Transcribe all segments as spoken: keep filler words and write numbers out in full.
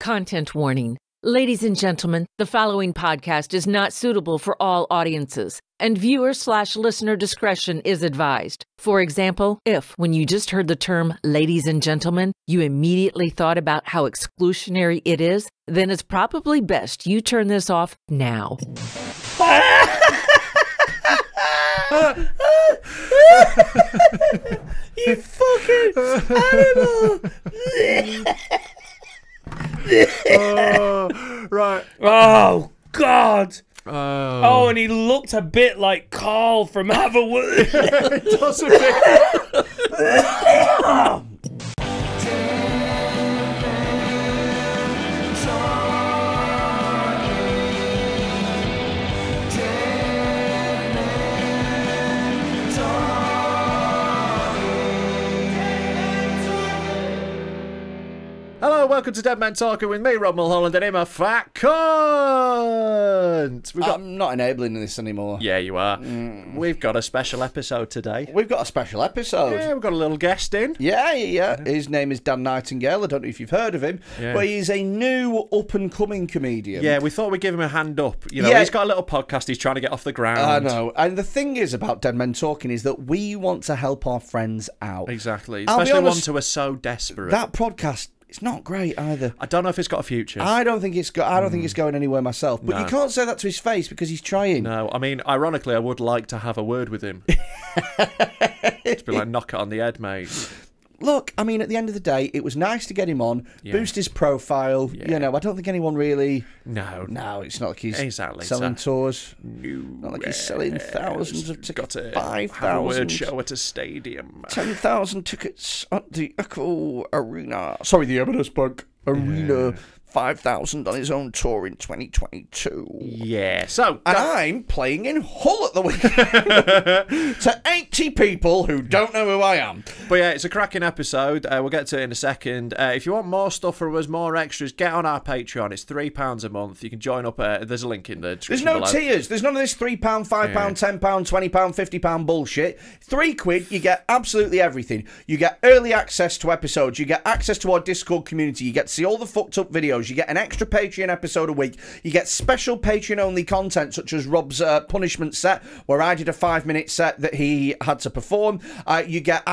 Content warning. Ladies and gentlemen, the following podcast is not suitable for all audiences, and viewer slash listener discretion is advised. For example, if when you just heard the term ladies and gentlemen, you immediately thought about how exclusionary it is, then it's probably best you turn this off now. You fucking animal! Oh, right. Oh, God. Oh. oh, and he looked a bit like Carl from Have a Word. It does a bit. Hello, welcome to Dead Men Talking with me, Rob Mulholland, and I'm a fat cunt. We've got... I'm not enabling this anymore. Yeah, you are. Mm. We've got a special episode today. We've got a special episode. Yeah, we've got a little guest in. Yeah, yeah, yeah. His name is Dan Nightingale. I don't know if you've heard of him, yeah. but he's a new up-and-coming comedian. Yeah, we thought we'd give him a hand up. You know, yeah. He's got a little podcast he's trying to get off the ground. I know. And the thing is about Dead Men Talking is that we want to help our friends out. Exactly. I'll Especially honest, ones who are so desperate. That podcast... It's not great either. I don't know if it's got a future. I don't think it's got. I don't mm. think it's going anywhere myself. But no. You can't say that to his face because he's trying. No, I mean, ironically, I would like to have a word with him. It's been like knock it on the head, mate. Look, I mean, at the end of the day, it was nice to get him on, yeah. boost his profile. Yeah. You know, I don't think anyone really. No, no, it's not like he's exactly selling so. tours. No, not like he's selling thousands of tickets. Got a five thousand show at a stadium. Ten thousand tickets at the Echo Arena. Sorry, the Ebenersburg Arena. Yeah. Five thousand on his own tour in twenty twenty two. Yeah. So and I'm playing in Hull at the weekend to eighty people who don't know who I am. But yeah, it's a cracking episode. Uh, we'll get to it in a second. Uh, if you want more stuff from us, more extras, get on our Patreon. It's three pounds a month. You can join up. Uh, there's a link in the description. There's no below. tiers. There's none of this three pound, five pound, yeah. ten pound, twenty pound, fifty pound bullshit. Three quid, you get absolutely everything. You get early access to episodes. You get access to our Discord community. You get to see all the fucked up videos. You get an extra Patreon episode a week. You get special Patreon-only content such as Rob's uh, punishment set, where I did a five-minute set that he had to perform. Uh, you get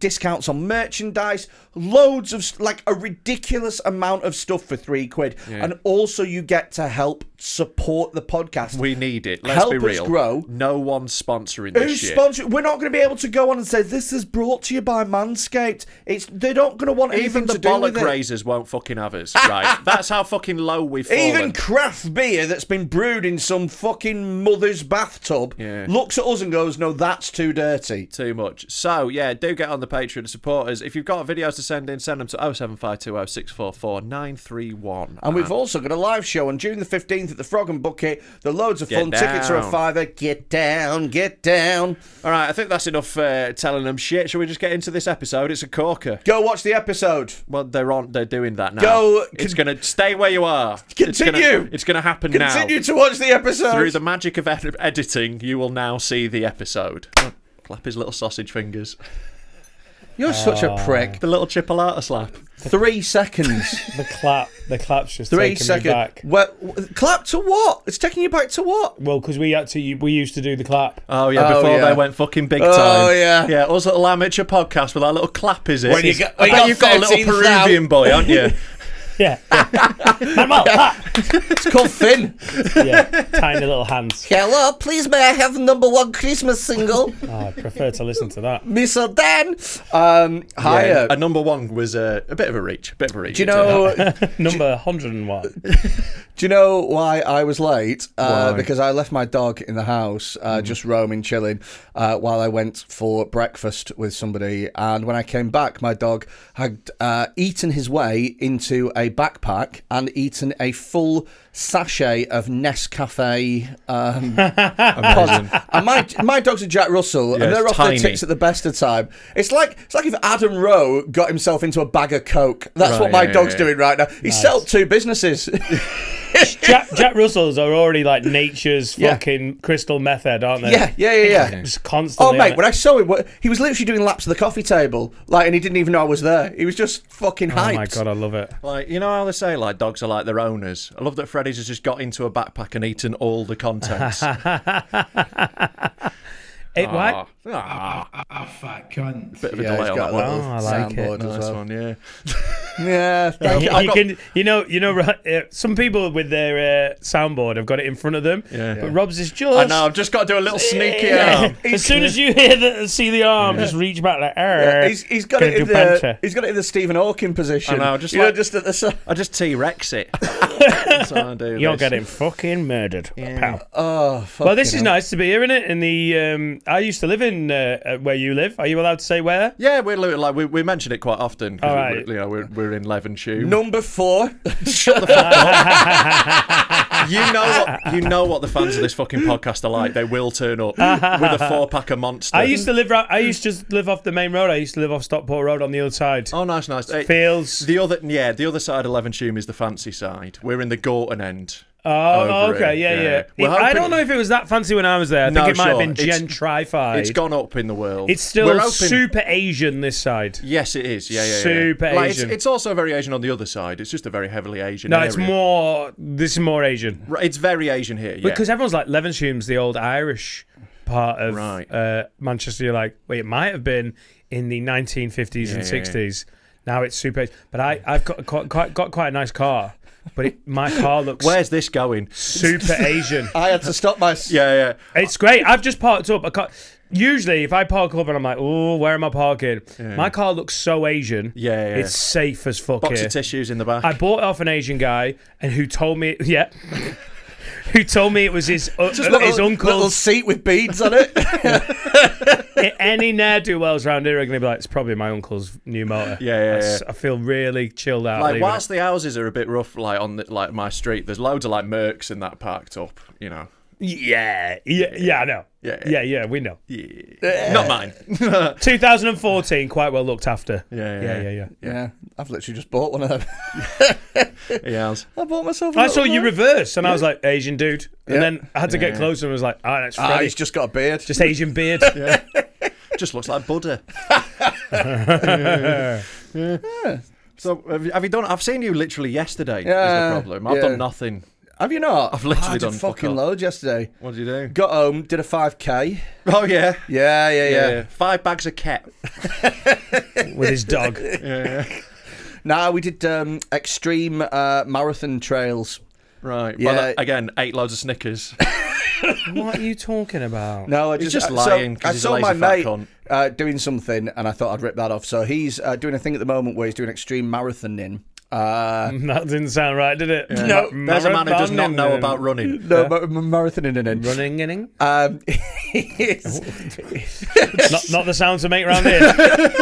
discounts on merchandise, loads of like a ridiculous amount of stuff for three quid, yeah. and also you get to help support the podcast. We need it. Let's help be real. Us grow. No one's sponsoring this. Who's shit. Sponsoring? We're not going to be able to go on and say this is brought to you by Manscaped. It's they're not going to want anything to do with it. Even the bollock raisers won't fucking have us, right? That's how fucking low we've fallen. Even craft beer that's been brewed in some fucking mother's bathtub yeah. looks at us and goes, no, that's too dirty. Too much. So, yeah, do get on the Patreon to support us. If you've got videos to send in, send them to oh seven five two oh, six four four, nine three one. And, and we've also got a live show on June the fifteenth at the Frog and Bucket. They're loads of get fun. Down. Tickets are a fiver. Get down, get down. All right, I think that's enough uh, telling them shit. Shall we just get into this episode? It's a corker. Go watch the episode. Well, they're, on, they're doing that now. Go. It's going to... Stay where you are. Continue. It's going to happen Continue now. Continue to watch the episode. Through the magic of ed editing, you will now see the episode. Oh, clap his little sausage fingers. You're oh. such a prick. The little chipolata slap. The, Three seconds. The clap. The clap's just Three taking second. me back. Well, clap to what? It's taking you back to what? Well, because we had to, we used to do the clap. Oh, yeah, oh, before yeah. they went fucking big time. Oh, yeah. Yeah, us little amateur podcast with our little clap, is it? When you got, when I bet you've got a little Peruvian boy, aren't you? Yeah, yeah. Manuel, yeah. It's called Finn. Yeah, tiny little hands. Hello, please may I have number one Christmas single? Oh, I prefer to listen to that. Mister Dan. Um, hi. Yeah, a number one was a, a bit of a reach. A bit of a reach. Do you know number one hundred and one? Do you know why I was late? Uh, because I left my dog in the house, uh, mm. just roaming, chilling, uh, while I went for breakfast with somebody. And when I came back, my dog had uh, eaten his way into a. a backpack and eaten a full sachet of Nescafe. Um, and my my dog's a Jack Russell, yeah, and they're off tiny. their tits at the best of time. It's like it's like if Adam Rowe got himself into a bag of Coke. That's right, what my yeah, dog's yeah. doing right now. He's nice. Set up two businesses. Jack, Jack Russells are already like nature's yeah. fucking crystal meth head, aren't they? Yeah, yeah, yeah, yeah. yeah. Just constantly. Oh mate, when I saw him, what, he was literally doing laps of the coffee table, like, and he didn't even know I was there. He was just fucking hyped. Oh my god, I love it. Like, you know how they say like dogs are like their owners. I love that Freddy's has just got into a backpack and eaten all the contents. It what? Ah, ah, fat cunt. Bit of a yeah, delay on that one. Oh, I like it. Nice well. one, yeah. yeah. yeah you, got... you can, you know, you know. Uh, some people with their uh, soundboard have got it in front of them. Yeah. But yeah. Rob's is just. I know. I've just got to do a little sneaky yeah. arm. As soon as you hear the, see the arm, yeah. just reach back like. Yeah. He's, he's got it in the. Banter. He's got it in the Stephen Hawking position. I know. Just, like, know, just at the. I just T-Rex it. That's I do. You're this. getting fucking murdered. Yeah. Pow. Oh. Fucking well, this is nice to be here, isn't it? In the. Um, I used to live in. Uh, where you live? Are you allowed to say where? Yeah, we're like we, we mention it quite often. All right. we, you know, we're we're in Levenshulme. Number four. Shut the fuck up. You know what? You know what the fans of this fucking podcast are like. They will turn up with a four pack of Monster. I used to live. I used to just live off the main road. I used to live off Stockport Road on the other side. Oh, nice, nice. It, Fields. The other, yeah, the other side of Levenshulme is the fancy side. We're in the Gorton end. Oh, okay, it. yeah, yeah. yeah. Hoping... I don't know if it was that fancy when I was there. I no, think it might sure. have been gentrified. It's, it's gone up in the world. It's still hoping... super Asian this side. Yes, it is. Yeah, yeah, yeah. Super like, Asian. It's, it's also very Asian on the other side. It's just a very heavily Asian No, area. it's more... This is more Asian. It's very Asian here, yeah. Because everyone's like, Levenshume's the old Irish part of right. uh, Manchester. You're like, wait, it might have been in the nineteen fifties yeah, and yeah, sixties. Yeah. Now it's super Asian. But I, I've got quite, got quite a nice car. But it, my car looks. Where's this going? Super Asian. I had to stop my. Yeah, yeah. It's great. I've just parked up. I can't... Usually, if I park up and I'm like, oh, where am I parking? Yeah. My car looks so Asian. Yeah, yeah. It's safe as fuck. Box here. of tissues in the back. I bought it off an Asian guy, and who told me, yeah, who told me it was his uh, just uh, little, his uncle's little seat with beads on it. Any ne'er-do-wells around here are going to be like, it's probably my uncle's new motor. Yeah, yeah, yeah. I feel really chilled out. Like, whilst it. the houses are a bit rough, like on the, like my street, there's loads of like Mercs in that parked up, you know. Yeah, yeah, yeah, I know. Yeah, yeah, yeah, yeah we know. Yeah. Not mine. two thousand fourteen, quite well looked after. Yeah, yeah, yeah, yeah. Yeah, yeah. yeah. I've literally just bought one of them. yeah, I bought myself. I saw you one. reverse, and yeah. I was like, Asian dude, and yeah. then I had to yeah, get yeah. closer, and was like, ah, oh, that's Freddy. Ah, he's just got a beard, just Asian beard. yeah. Just looks like Buddha. yeah. Yeah. Yeah. So have you, have you done? I've seen you literally yesterday. Yeah. Is the problem? I've yeah. done nothing. Have you not? I've literally oh, I done did fucking fuck loads yesterday. What did you do? Got home, did a five K. Oh yeah, yeah, yeah, yeah. yeah, yeah. Five bags of cat with his dog. yeah. yeah. Nah, we did um, extreme uh, marathon trails. Right. Yeah. Well, that, again, ate loads of Snickers. What are you talking about? No, I just, he's just lying. So, I saw my mate uh, doing something, and I thought I'd rip that off. So he's uh, doing a thing at the moment where he's doing extreme marathoning. Uh, that didn't sound right, did it? Yeah. No, there's a man who does not know about running. No, yeah. marathoning. Running inning. Um, it's, not, not the sounds to make round here.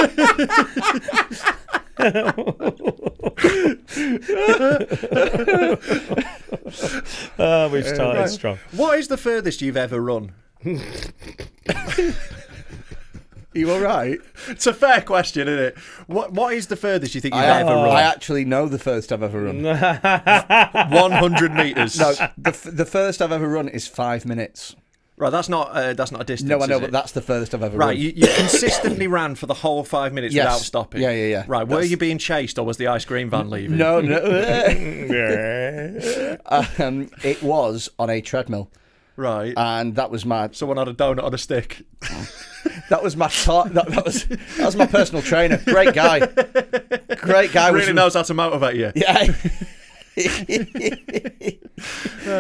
oh, we've started strong. What is the furthest you've ever run? You all right? It's a fair question, isn't it? What What is the furthest you think you've I, ever oh, run? I actually know the furthest I've ever run. one hundred metres. No, the the first I've ever run is five minutes. Right, that's not uh, that's not a distance. No, I know, is it? But that's the furthest I've ever right, run. Right, you, you consistently ran for the whole five minutes yes. without stopping. Yeah, yeah, yeah. Right, that's... were you being chased or was the ice cream van leaving? No, no. um, it was on a treadmill. Right, and that was my. Someone had a donut on a stick. That was my that, that was that was my personal trainer. Great guy. Great guy. Really was... knows how to motivate you. Yeah.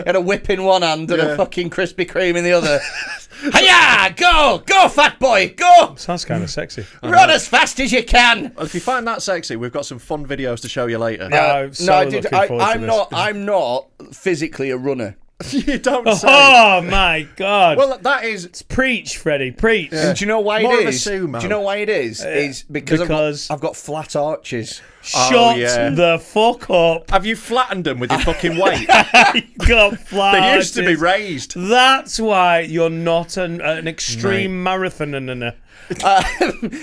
And a whip in one hand and yeah. a fucking Krispy Kreme in the other. Hiya! Go! Go, fat boy! Go! Sounds kind of sexy. Run as fast as you can! Well, if you find that sexy, we've got some fun videos to show you later. No, uh, I'm so no I did, I, I'm not. I'm not physically a runner. You don't oh, say. Oh my god! Well, that is it's preach, Freddie, preach. Yeah. Do you know why More it is? Sumo. Do you know why it is? Uh, is because, because... I've, I've got flat arches. Shut oh, yeah. the fuck up! Have you flattened them with your fucking weight? You got flat. They used arches. to be raised. That's why you're not an, an extreme right. marathoner. Uh,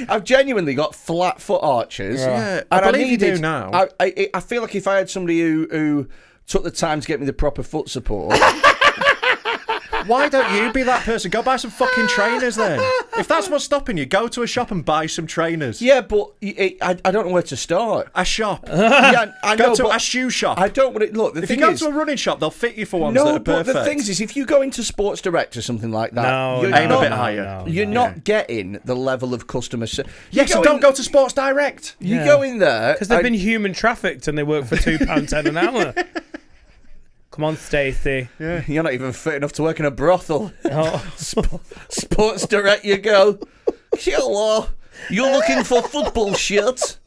I've genuinely got flat foot arches. Yeah, and I believe I needed, you do now. I, I I feel like if I had somebody who who. took the time to get me the proper foot support. Why don't you be that person? Go buy some fucking trainers then. If that's what's stopping you, go to a shop and buy some trainers. Yeah, but it, I, I don't know where to start. A shop. Yeah, I know, go to a shoe shop. I don't want it. Look, the if thing you go is, to a running shop, they'll fit you for ones no, that are perfect. No, but the thing is, if you go into Sports Direct or something like that, no, you're, no, not, no, a bit higher. No, no, you're no. not getting the level of customer service. Yeah, so don't go to Sports Direct. You yeah. go in there. Because they've I, been human trafficked and they work for two pounds ten an hour. Come on, Stacey. Yeah. You're not even fit enough to work in a brothel. Oh. Sp Sports Direct you go. Hello. You're looking for football shirts?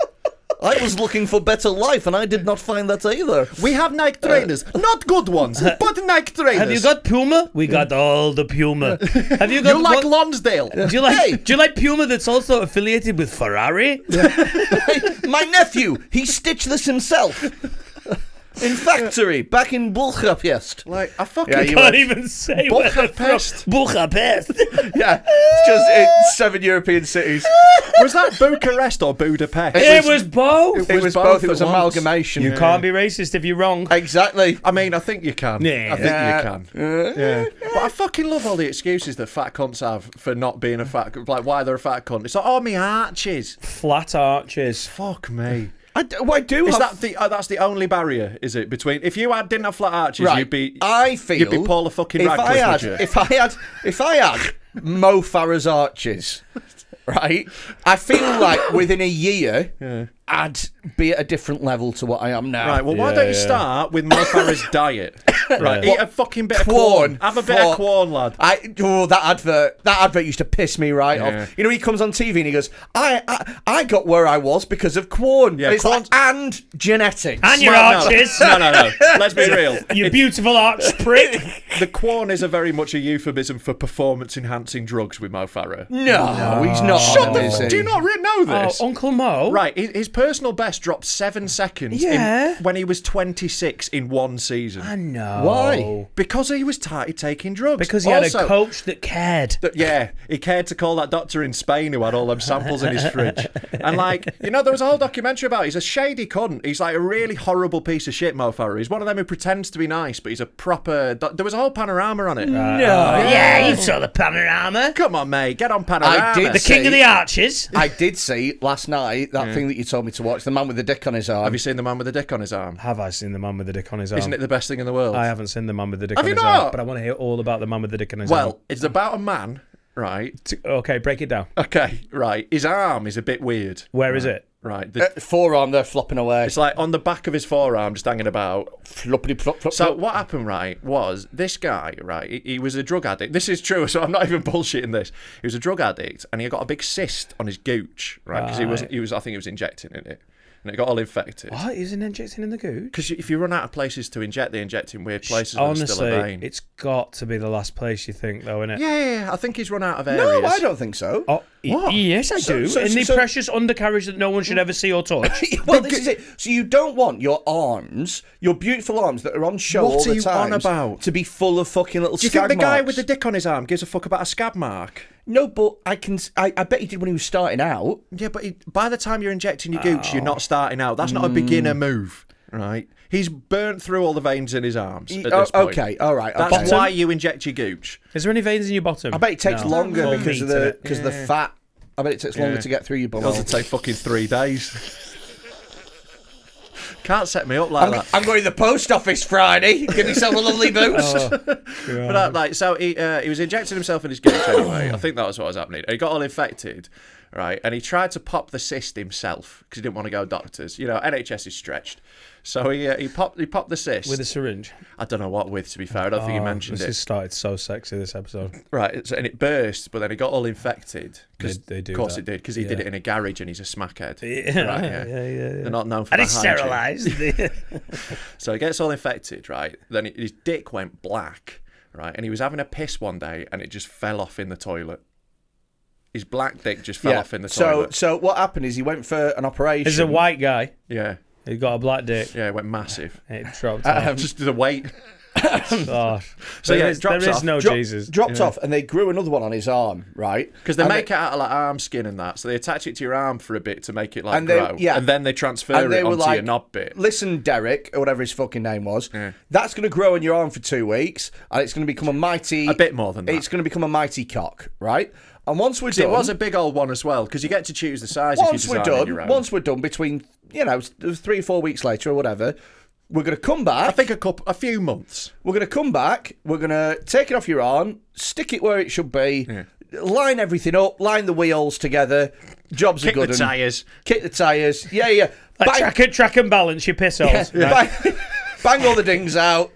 I was looking for better life, and I did not find that either. We have Nike trainers. Uh, not good ones, uh, but Nike trainers. Have you got Puma? We got all the Puma. Have you got... You like Lonsdale. Do you like, hey. do you like Puma that's also affiliated with Ferrari? Yeah. My, my nephew, he stitched this himself. In factory, back in Bucharest. Like, I fucking yeah, can't even say Bucharest. Bucharest. Yeah, it's just it's seven European cities. Was that Bucharest or Budapest? It, it was, was both. It was, it was both. both. It was amalgamation. You yeah. can't be racist if you're wrong. Exactly. I mean, I think you can. Yeah. I think you can. Uh, yeah. But I fucking love all the excuses that fat cunts have for not being a fat cunt. Like, why they're a fat cunt. It's like, oh, me arches. Flat arches. Fuck me. I do, well, I do is have... that the, uh, that's the only barrier, is it? Between if you had didn't have flat arches, right. you'd be I feel you'd be Paula fucking Radcliffe. If I had, would you? if I had, if I had Mo Farah's arches, right? I feel like within a year, yeah. I'd be at a different level to what I am now. Right. Well, why yeah, don't you yeah. start with Mo Farah's diet? Right. Yeah. Eat a fucking bit of corn. Have a bit of corn, lad. I oh that advert. That advert used to piss me right yeah. off. You know, he comes on T V and he goes, "I I, I got where I was because of corn." Yeah, and, like, and genetics and your no, arches. No, no, no. Let's be real. You beautiful arch prick. The corn is a very much a euphemism for performance-enhancing drugs with Mo Farah. No, no, he's not. Shut the fuck. Do you not know this, oh, Uncle Mo? Right. His personal best dropped seven seconds. Yeah. In, when he was twenty-six in one season. I know. Why? Because he was tired of taking drugs. Because he also had a coach that cared. Th yeah, he cared to call that doctor in Spain who had all them samples in his fridge. And like, you know, there was a whole documentary about it. He's a shady cunt. He's like a really horrible piece of shit, Mo Farah. He's one of them who pretends to be nice, but he's a proper... There was a whole panorama on it. No. Uh, yeah, you saw the panorama. Come on, mate. Get on panorama. I did the see, king of the arches. I did see last night that yeah. thing that you told me to watch, the man with the dick on his arm. Have you seen the man with the dick on his arm? Have I seen the man with the dick on his arm? Isn't it the best thing in the world? I I haven't seen the man with the dick Have on you his not? arm, but I want to hear all about the man with the dick on his well, arm. Well, it's about a man, right? Okay, break it down. Okay, right. His arm is a bit weird. Where right. is it? Right. The uh, forearm, they're flopping away. It's like on the back of his forearm, just hanging about. Floppity flop, flop, so flop. What happened, right, was this guy, right, he, he was a drug addict. This is true, so I'm not even bullshitting this. He was a drug addict, and he got a big cyst on his gooch, right? Because right. he was, he was, I think he was injecting in it. And it got all infected. What? He was injecting in the gooch? Because if you run out of places to inject, they inject in weird places. Honestly, still a vein. It's got to be the last place you think, though, isn't it? Yeah, yeah, I think he's run out of areas. No, I don't think so. Oh, what? Yes, I so, do. So, in so, the so, precious so... undercarriage that no one should ever see or touch. Well, this is it. So you don't want your arms, your beautiful arms that are on show what all the time. What are you on about? To be full of fucking little scab marks. Do you think the guy with the dick on his arm gives a fuck about a scab mark? No, but I can. I, I bet he did when he was starting out. Yeah, but he, by the time you're injecting your gooch, oh. you're not starting out. That's not mm. a beginner move, right? He's burnt through all the veins in his arms. He, at this oh, point. Okay, all right. That's bottom? why you inject your gooch. Is there any veins in your bottom? I bet it takes no. longer More because of the because yeah. the fat. I bet it takes longer yeah. to get through your bum. Doesn't take fucking three days. Can't set me up like I'm, that. I'm going to the post office Friday. Give yourself a lovely boost. Oh, but I, like, so he uh, he was injecting himself in his gooch anyway. I think that was what was happening. He got all infected, right? And he tried to pop the cyst himself because he didn't want to go doctors. You know, N H S is stretched. So he uh, he popped he popped the cyst with a syringe. I don't know what with. To be fair, I don't oh, think he mentioned this it. This has started so sexy this episode. Right, so, and it burst, but then it got all infected. They, they do. Of course that. it did, because he yeah. did it in a garage, and he's a smackhead. Yeah, right, yeah. Yeah, yeah, yeah. They're not known for. And it's sterilised. So he gets all infected, right? Then his dick went black, right? And he was having a piss one day, and it just fell off in the toilet. His black dick just fell yeah. off in the so, toilet. So so what happened is he went for an operation. He's a white guy. Yeah. He got a black dick. Yeah, it went massive. It dropped. Um, just the weight. Oh, so yeah, it drops there is off. No Dro Jesus. Dropped yeah. off, and they grew another one on his arm, right? Because they and make they, it out of like arm skin and that, so they attach it to your arm for a bit to make it like and grow, they, yeah. and then they transfer and they it onto like, your knob bit. Listen, Derek, or whatever his fucking name was, yeah. that's going to grow in your arm for two weeks, and it's going to become a mighty. A bit more than that. It's going to become a mighty cock, right? And once we're done, it was a big old one as well, because you get to choose the size. Once if you we're done, your own. once we're done, between you know three or four weeks later or whatever. We're going to come back. I think a couple, a few months. We're going to come back. We're going to take it off your arm, stick it where it should be, yeah. line everything up, line the wheels together. Jobs kick are good. Kick the tyres. Kick the tyres. Yeah, yeah. Like bang, track, and, track and balance your piss holes. Yeah. Right. Bang, bang all the dings out,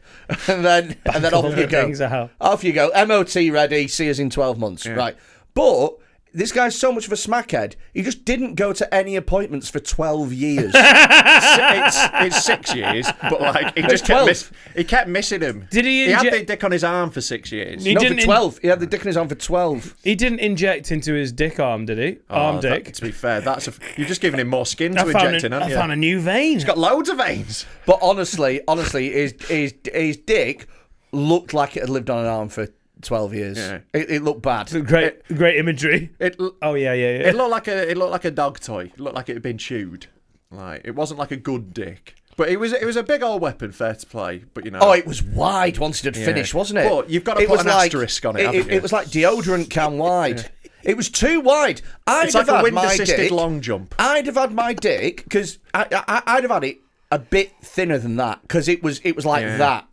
and then bang and then off you go. Out. Off you go. M O T ready. See us in twelve months. Yeah. Right, but. This guy's so much of a smackhead, he just didn't go to any appointments for twelve years. it's, it's six years, but like, he just kept, miss, he kept missing him. Did he, he had the dick on his arm for six years. He no, didn't for twelve. He had the dick on his arm for twelve. He didn't inject into his dick arm, did he? Oh, arm dick. That, to be fair, that's a, you're just giving him more skin I to inject a, in, aren't I you? I found a new vein. He's got loads of veins. But honestly, honestly, his, his, his dick looked like it had lived on an arm for twelve years. Yeah. It, it looked bad. Great, it, great imagery. It. Oh yeah, yeah, yeah. It looked like a. It looked like a dog toy. It looked like it had been chewed. Like it wasn't like a good dick. But it was. It was a big old weapon. Fair to play. But you know. Oh, it was wide once it had yeah. finished, wasn't it? But you've got to it put an like, asterisk on it. It, haven't it, you? It was like deodorant can wide. Yeah. It was too wide. I'd it's have like had a wind-assisted long jump. I'd have had my dick because I, I, I'd have had it a bit thinner than that because it was. It was like yeah. that.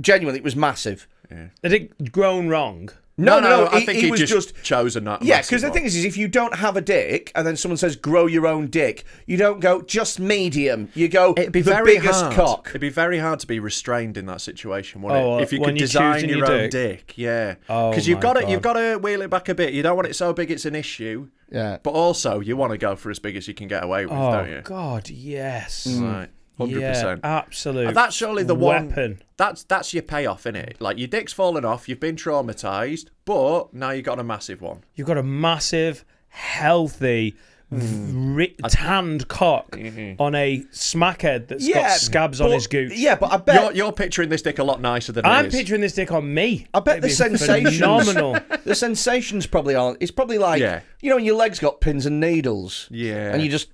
Genuinely, it was massive. Yeah. Had it grown wrong? No, no, no, no. I he, think he, he was just, just chosen that. Yeah, because the thing is, is, if you don't have a dick, and then someone says grow your own dick, you don't go just medium. You go it'd be the very biggest hard. cock. It'd be very hard to be restrained in that situation, wouldn't oh, it? If you could design your, your own dick, dick yeah, because oh, you've got to you've got to wheel it back a bit. You don't want it so big it's an issue. Yeah, but also you want to go for as big as you can get away with, oh, don't you? Oh God, yes. Mm. Right. Hundred yeah, percent, absolute. And that's surely the weapon. One, that's that's your payoff, innit? Like your dick's fallen off, you've been traumatized, but now you've got a massive one. You've got a massive, healthy, mm. tanned cock mm-hmm. on a smackhead that's yeah, got scabs but, on his gooch. Yeah, but I bet you're, you're picturing this dick a lot nicer than I'm it is. picturing this dick on me. I bet It'd the sensations, phenomenal. The sensations probably aren't. It's probably like yeah. you know when your legs got pins and needles. Yeah, and you just.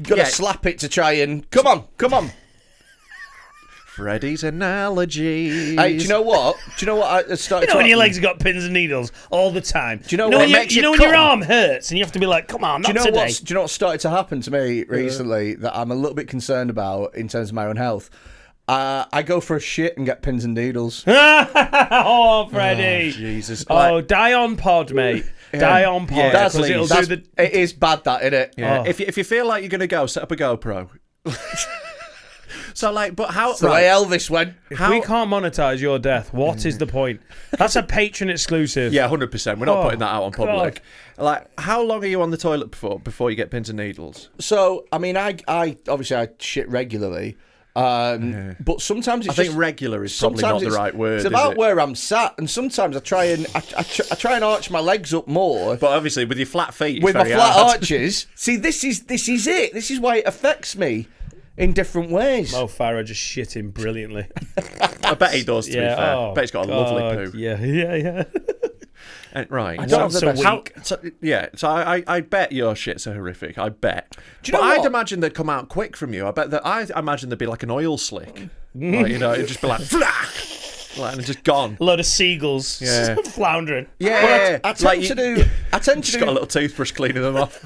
Gotta yeah. slap it to try and come on, come on. Freddy's analogy. Hey, do you know what? Do you know what? I started you know when your legs have got pins and needles all the time. Do you know, you know what? When you, you know when your arm hurts and you have to be like, come on, not do you know today. Do you know what started to happen to me recently yeah. that I'm a little bit concerned about in terms of my own health? Uh, I go for a shit and get pins and needles. Oh, Freddy! Oh, Jesus! Like, oh, die on pod, mate. Yeah. Die on pod. Yeah, that's, it'll that's, do the... It is bad, that isn't it? Yeah. Oh. If you, if you feel like you're gonna go, set up a GoPro. So like, but how? That's the way Elvis went. If how... we can't monetize your death, what mm. is the point? That's a Patreon exclusive. Yeah, hundred percent. We're not oh, putting that out on public. God. Like, how long are you on the toilet before before you get pins and needles? So, I mean, I I obviously I shit regularly. Um, yeah. But sometimes it's I just, think regular is probably not the right word. It's about is it? where I'm sat, and sometimes I try and I, I, I try and arch my legs up more. But obviously, with your flat feet, it's with very my flat hard. arches. See, this is this is it. This is why it affects me in different ways. Mo Farah just shitting brilliantly. I bet he does. To yeah, be fair, oh, I bet he's got a God. lovely poo. Yeah, yeah, yeah. And, right. I don't have the best. How, so, yeah, so I, I bet your shits are horrific. I bet. Do you but know I'd what? imagine they'd come out quick from you. I bet that I imagine they'd be like an oil slick. Like, you know, it'd just be like, flack! Like, and just gone. A load of seagulls yeah. floundering. Yeah. Well, I, I tend like to you, do. I tend to. Just do... got a little toothbrush cleaning them off.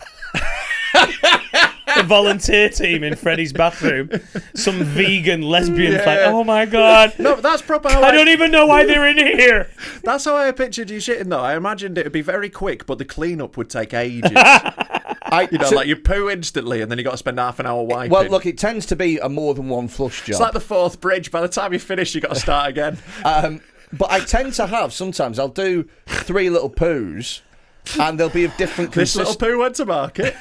The volunteer team in Freddy's bathroom. Some vegan lesbian yeah. like, oh my God. No, that's proper. How I, I don't even know why they're in here. That's how I pictured you shitting though. I imagined it would be very quick, but the cleanup would take ages. I, you know, so, like you poo instantly and then you got to spend half an hour wiping. Well, look, it tends to be a more than one flush job. It's like the fourth bridge. By the time you finish, you got to start again. Um, but I tend to have, sometimes I'll do three little poos and they'll be of different consistency. This little poo went to market.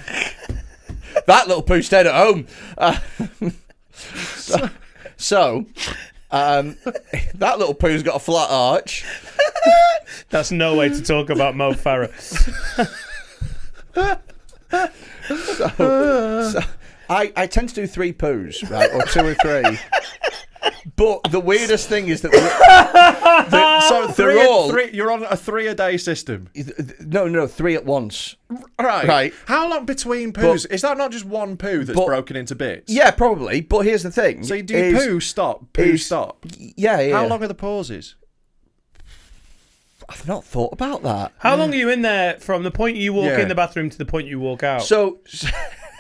That little poo stayed at home. Uh, so, so um, that little poo's got a flat arch. That's no way to talk about Mo Farah. so, so I, I tend to do three poos, right, or two or three. But the weirdest thing is that the, so three, all, three you're on a three a day system. No, no, three at once. Right. Right. How long between poos? But, is that not just one poo that's but, broken into bits? Yeah, probably. But here's the thing. So you do is, poo stop, poo is, stop. Yeah, yeah. How long are the pauses? I've not thought about that. How mm. long are you in there from the point you walk yeah. in the bathroom to the point you walk out? So,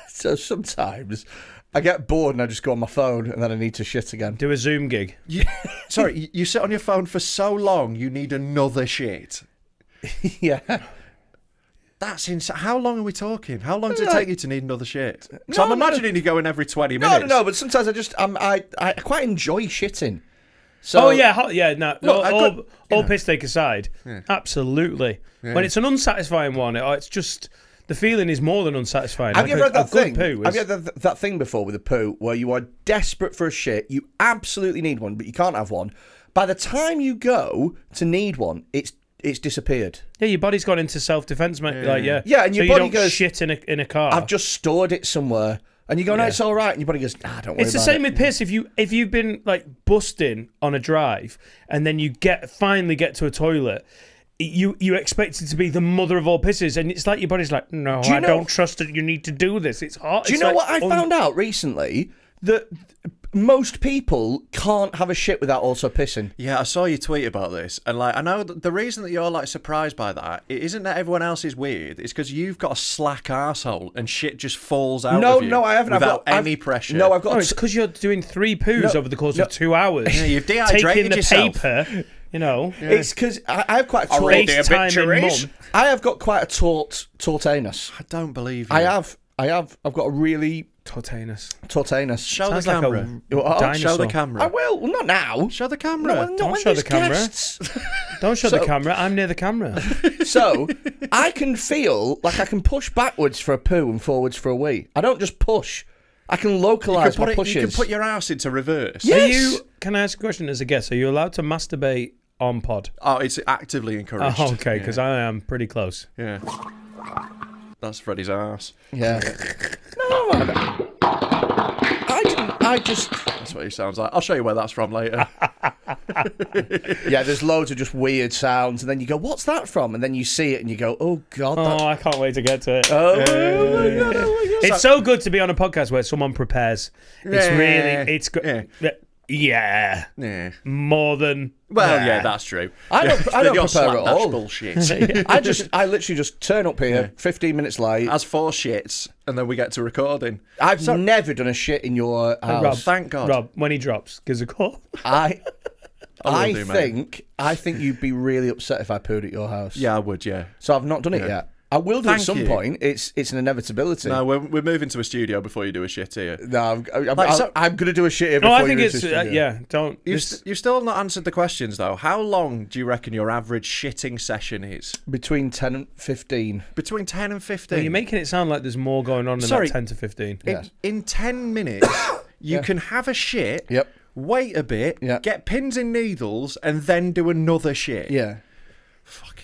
so sometimes I get bored and I just go on my phone and then I need to shit again. Do a Zoom gig. You, sorry, you sit on your phone for so long you need another shit. Yeah. That's insane. How long are we talking? How long does it take you to need another shit? Because no, I'm imagining no. you going every twenty minutes. No, no, no, but sometimes I just, I'm, I, I quite enjoy shitting. So, oh yeah, yeah. No, look, all, all, all piss take aside, yeah. absolutely. Yeah. When it's an unsatisfying one, it, it's just the feeling is more than unsatisfying. Have like you ever had that thing? Is... Have you had that, that thing before with a poo where you are desperate for a shit, you absolutely need one, but you can't have one. By the time you go to need one, it's it's disappeared. Yeah, your body's gone into self defense, mate. Yeah. Like yeah, yeah, and your so body you don't goes shit in a in a car. I've just stored it somewhere. And you go, no, yeah. it's all right. And your body goes, nah, don't worry about it. It's the same with piss. If you if you've been like busting on a drive, and then you get finally get to a toilet, you you expect it to be the mother of all pisses, and it's like your body's like, no, do I know, don't trust that you need to do this. It's hard. Do you it's know like, what I un... found out recently? That most people can't have a shit without also pissing. Yeah, I saw you tweet about this, and like I know the reason that you're like surprised by that, it isn't that everyone else is weird. It's because you've got a slack arsehole and shit just falls out. No, of you no, I haven't. Without I've got, any I've, pressure. No, I've got. No, it's because you're doing three poos no, over the course no, of two hours. Yeah, you've dehydrated yourself. Taking the paper, you know. Yeah. It's because I, I have quite a taut. I have got quite a taut, taut anus. I don't believe you. I have. I have. I've got a really. Tortanus. Tortanus. Show Sounds the camera. Like a, oh, show the camera. I will. Well, not now. Show the camera. No, not Don't show the camera. Don't show so, the camera. I'm near the camera. So, I can feel like I can push backwards for a poo and forwards for a wee. I don't just push. I can localise my it, pushes. You can put your ass into reverse. Yes. Are you, can I ask a question as a guest? Are you allowed to masturbate on pod? Oh, it's actively encouraged. Oh, okay, because yeah. I am pretty close. Yeah. That's Freddy's ass. Yeah. No, I, I didn't. I just. That's what he sounds like. I'll show you where that's from later. Yeah, there's loads of just weird sounds, and then you go, "What's that from?" And then you see it, and you go, "Oh God!" Oh, that... I can't wait to get to it. Oh, yeah. oh my God! Oh my God! It's so, so good to be on a podcast where someone prepares. Yeah. It's really. It's good. Yeah. Yeah. yeah. More than. Well, nah. yeah, that's true. I don't, I don't prepare at all. Bullshit. I just, I literally just turn up here, yeah. fifteen minutes late. As four shits, and then we get to recording. I've so, never done a shit in your house. Rob, thank God. Rob, when he drops, gives a call. I, I, I do, think, mate. I think you'd be really upset if I pooed at your house. Yeah, I would. Yeah. So I've not done it yeah. yet. I will do Thank at some you. point. It's it's an inevitability. No, we're, we're moving to a studio before you do a shit here. No, I'm, I'm, like, so, I'm going to do a shit here before no, I think you do it's, a studio. Uh, yeah, don't... You've, st you've still not answered the questions, though. How long do you reckon your average shitting session is? Between ten and fifteen. Between ten and fifteen? Well, you're making it sound like there's more going on than Sorry, that ten to fifteen. In, yes. in ten minutes, you yeah. can have a shit, yep. wait a bit, yep. get pins and needles, and then do another shit. Yeah. Fucking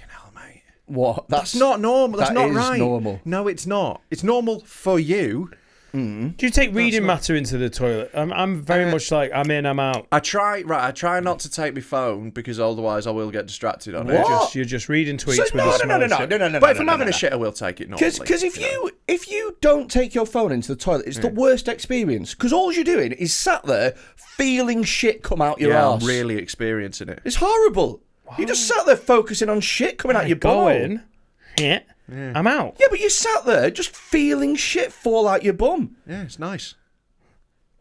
What? That's, That's not normal. That's that not is right. normal. No, it's not. It's normal for you. Mm. Do you take reading That's matter not... into the toilet? I'm, I'm very uh, much like I'm in, I'm out. I try, right? I try not to take my phone because otherwise I will get distracted on what? it. You're just, you're just reading tweets. So, with no, the no, no, no, no, no, no, no. But no, if I'm no, having no, a shit, I will take it normally. Because if you, know? if you don't take your phone into the toilet, it's yeah. the worst experience. Because all you're doing is sat there feeling shit come out your yeah, ass. I'm really experiencing it. It's horrible. Wow. You just sat there focusing on shit coming out your bum. Yeah. yeah. I'm out. Yeah, but you sat there just feeling shit fall out your bum. Yeah, it's nice.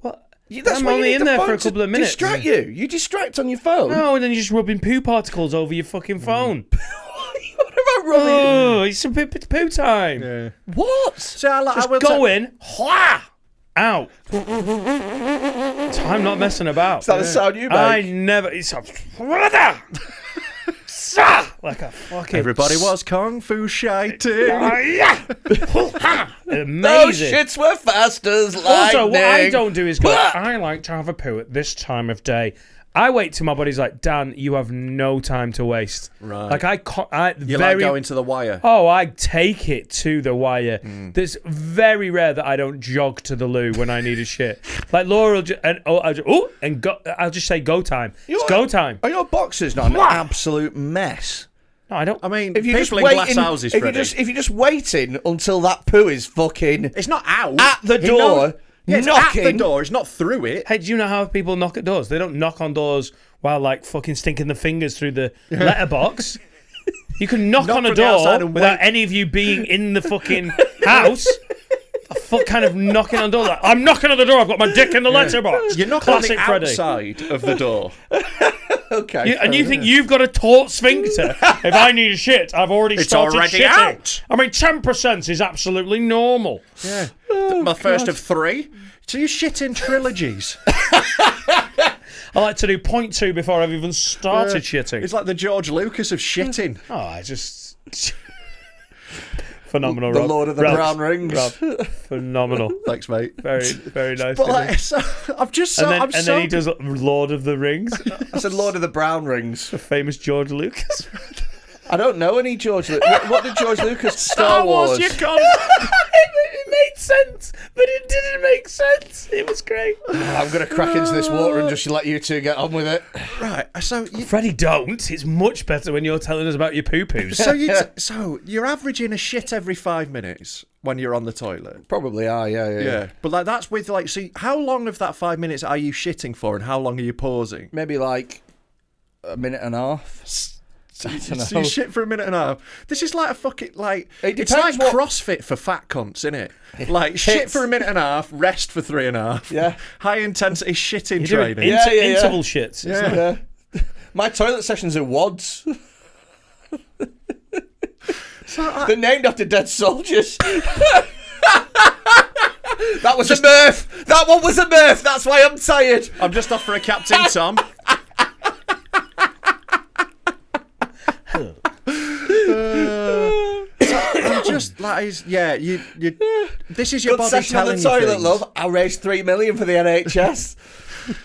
What? You, that's I'm only in there for a couple of minutes. Distract you. You distract on your phone. No, and then you're just rubbing poo particles over your fucking phone. Mm. What about rubbing? Oh, it's a bit of poo time. Yeah. What? So I like, just I will go in. Out. I'm not messing about. Is that yeah. the sound you make? I never. It's a. Like a fucking. Everybody was kung fu shiting. Amazing. Those shits were fast as lightning. Also, what I don't do is go, I like to have a poo at this time of day. I wait till my body's like, Dan, you have no time to waste. Right. Like I, can't, I you very, like going to the wire. Oh, I take it to the wire. Mm. It's very rare that I don't jog to the loo when I need a shit. Like Laura, will just, and oh, I'll just, ooh, and go, I'll just say go time. You it's are, go time. Are your boxers not an absolute mess? No, I don't. I mean, if you people in glass houses, if Freddie. You're just if you're just waiting until that poo is fucking, it's not out at the door. Yeah, it's knocking. At the door, it's not through it. Hey, do you know how people knock at doors? They don't knock on doors while like fucking stinking the fingers through the letterbox. You can knock, knock on a door without any of you being in the fucking house. A fuck kind of knocking on the door. Like, I'm knocking on the door. I've got my dick in the letterbox. You're knocking on the outside of the door. Okay. You, and you think you've got a taut sphincter? If I need a shit, I've already it's started already shitting. Out. I mean, ten percent is absolutely normal. Yeah. Oh, my God. First of three. So you shit in trilogies. I like to do point two before I've even started uh, shitting. It's like the George Lucas of shitting. Oh, I just. Phenomenal, the Rob. Lord of the Rob. Brown Rings. Rob. Phenomenal. Thanks, mate. Very, very nice. But like, so, I've just so, and then, I'm and so... then he does Lord of the Rings. I said Lord of the Brown Rings. The famous George Lucas. I don't know any George Lucas. What, what did George Lucas? Star Wars. Wars. You can't. it, it made sense, but it didn't make sense. It was great. I'm gonna crack into this water and just let you two get on with it. Right. So, you... Freddie, don't. It's much better when you're telling us about your poo poos. So, you t so you're averaging a shit every five minutes when you're on the toilet. Probably are. Yeah, yeah. Yeah. yeah. But like that's with like. See, how long of that five minutes are you shitting for, and how long are you pausing? Maybe like a minute and a half. So you shit for a minute and a half. This is like a fucking like it it's like what... CrossFit for fat cunts, isn't it? Like shit it's... for a minute and a half, rest for three and a half. Yeah, high intensity shitting You're training, yeah, inter yeah, yeah. interval shits. Yeah. Like... yeah, my toilet sessions are wads. So I... They're named after dead soldiers. That was just... a Murph. That one was a Murph. That's why I'm tired. I'm just off for a Captain Tom. Uh, I'm just like, yeah, you, you. This is your Good body telling the toilet, you love. I raised three million for the N H S.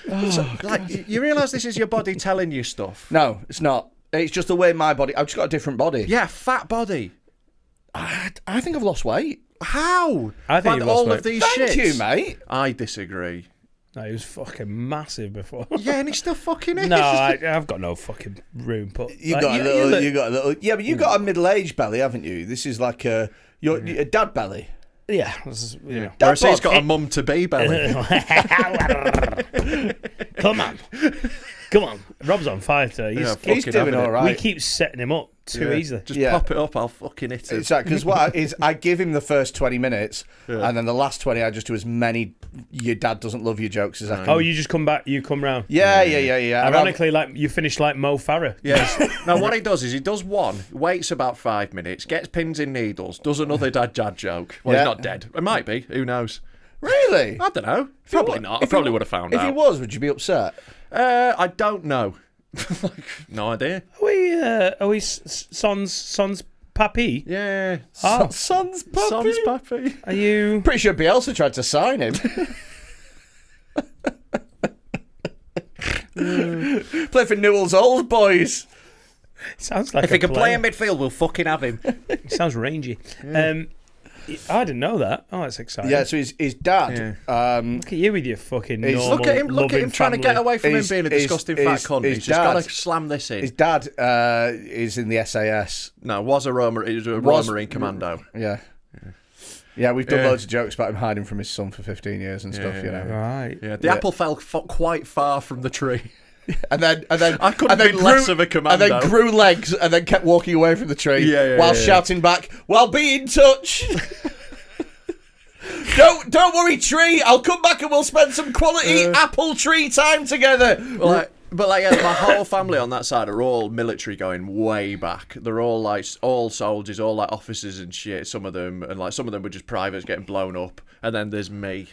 Oh, so, like, you, you realise this is your body telling you stuff? No, it's not. It's just the way my body. I've just got a different body. Yeah, fat body. I, I think I've lost weight. How? I think you've lost weight. All of these shits. Thank you, mate. I disagree. No, he was fucking massive before. Yeah, and he still fucking is. No, I, I've got no fucking room. But you like, got you, a little, you, look, you got a little. Yeah, but you got a middle-aged belly, haven't you? This is like a your yeah. a dad belly. Yeah, is, you yeah. know. Dad Whereas bod, he's got it, a mum to be belly. Come on, come on. Rob's on fire today. He's, yeah, he's doing all right. We keep setting him up too yeah. easily. Just yeah. pop it up. I'll fucking hit it. Exactly. Because what I, is I give him the first twenty minutes, yeah. and then the last twenty I just do as many. Your dad doesn't love your jokes as I can. Oh, you just come back, you come round. Yeah, yeah, yeah, yeah. Ironically, like you finish like Mo Farah. Yes. Now what he does is he does one, waits about five minutes, gets pins and needles, does another dad dad joke. Well, yeah. he's not dead. It might be. Who knows? Really? I don't know. If probably were, not. I probably would have found if out. If he was, would you be upset? Uh, I don't know. Like, no idea. Are we? Uh, are we sons? Sons? Pappy? Yeah. Oh. Son's Pappy. Son's Pappy. Are you... Pretty sure Bielsa tried to sign him. mm. Play for Newell's Old Boys. Sounds like If he can play in midfield, we'll fucking have him. It sounds rangy. Yeah. Um, I didn't know that. Oh, that's exciting. Yeah, so his, his dad... Yeah. Um, look at you with your fucking normal, Look at him, look at him trying family. to get away from his, him being a his, disgusting his, fat cunt. He's just got to slam this in. His dad uh, is in the S A S. No, was a Royal Marine commando. Yeah. Yeah, yeah we've done yeah. loads of jokes about him hiding from his son for fifteen years and stuff, yeah, you know. Right. Yeah, the yeah. apple fell quite far from the tree. And then, and then, I couldn't be less of a commando. And then grew legs, and then kept walking away from the tree yeah, yeah, while yeah, shouting yeah. back, "Well, be in touch." Don't, don't worry, tree. I'll come back and we'll spend some quality uh, apple tree time together. Well, like, but like, yeah, my whole family on that side are all military, going way back. They're all like all soldiers, all like officers and shit. Some of them, and like some of them were just privates getting blown up. And then there's me.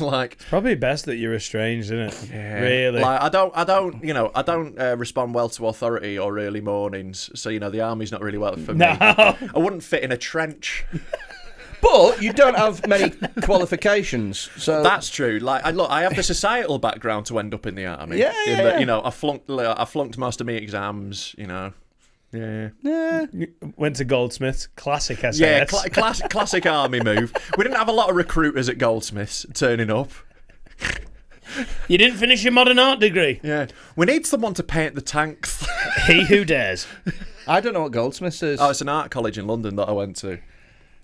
Like, it's probably best that you're estranged, isn't it? Yeah. Really. Like, I don't, I don't, you know, I don't uh, respond well to authority or early mornings. So you know, the army's not really well for no. me. I wouldn't fit in a trench. But you don't have many qualifications, so that's true. Like, I, look, I have the societal background to end up in the army. Yeah, yeah. In the, yeah. You know, I flunked, I flunked most of my exams. You know, yeah, yeah. Went to Goldsmiths, classic S A S. Yeah, cl class classic army move. We didn't have a lot of recruiters at Goldsmiths turning up. You didn't finish your modern art degree. Yeah, we need someone to paint the tanks. He who dares. I don't know what Goldsmiths is. Oh, it's an art college in London that I went to.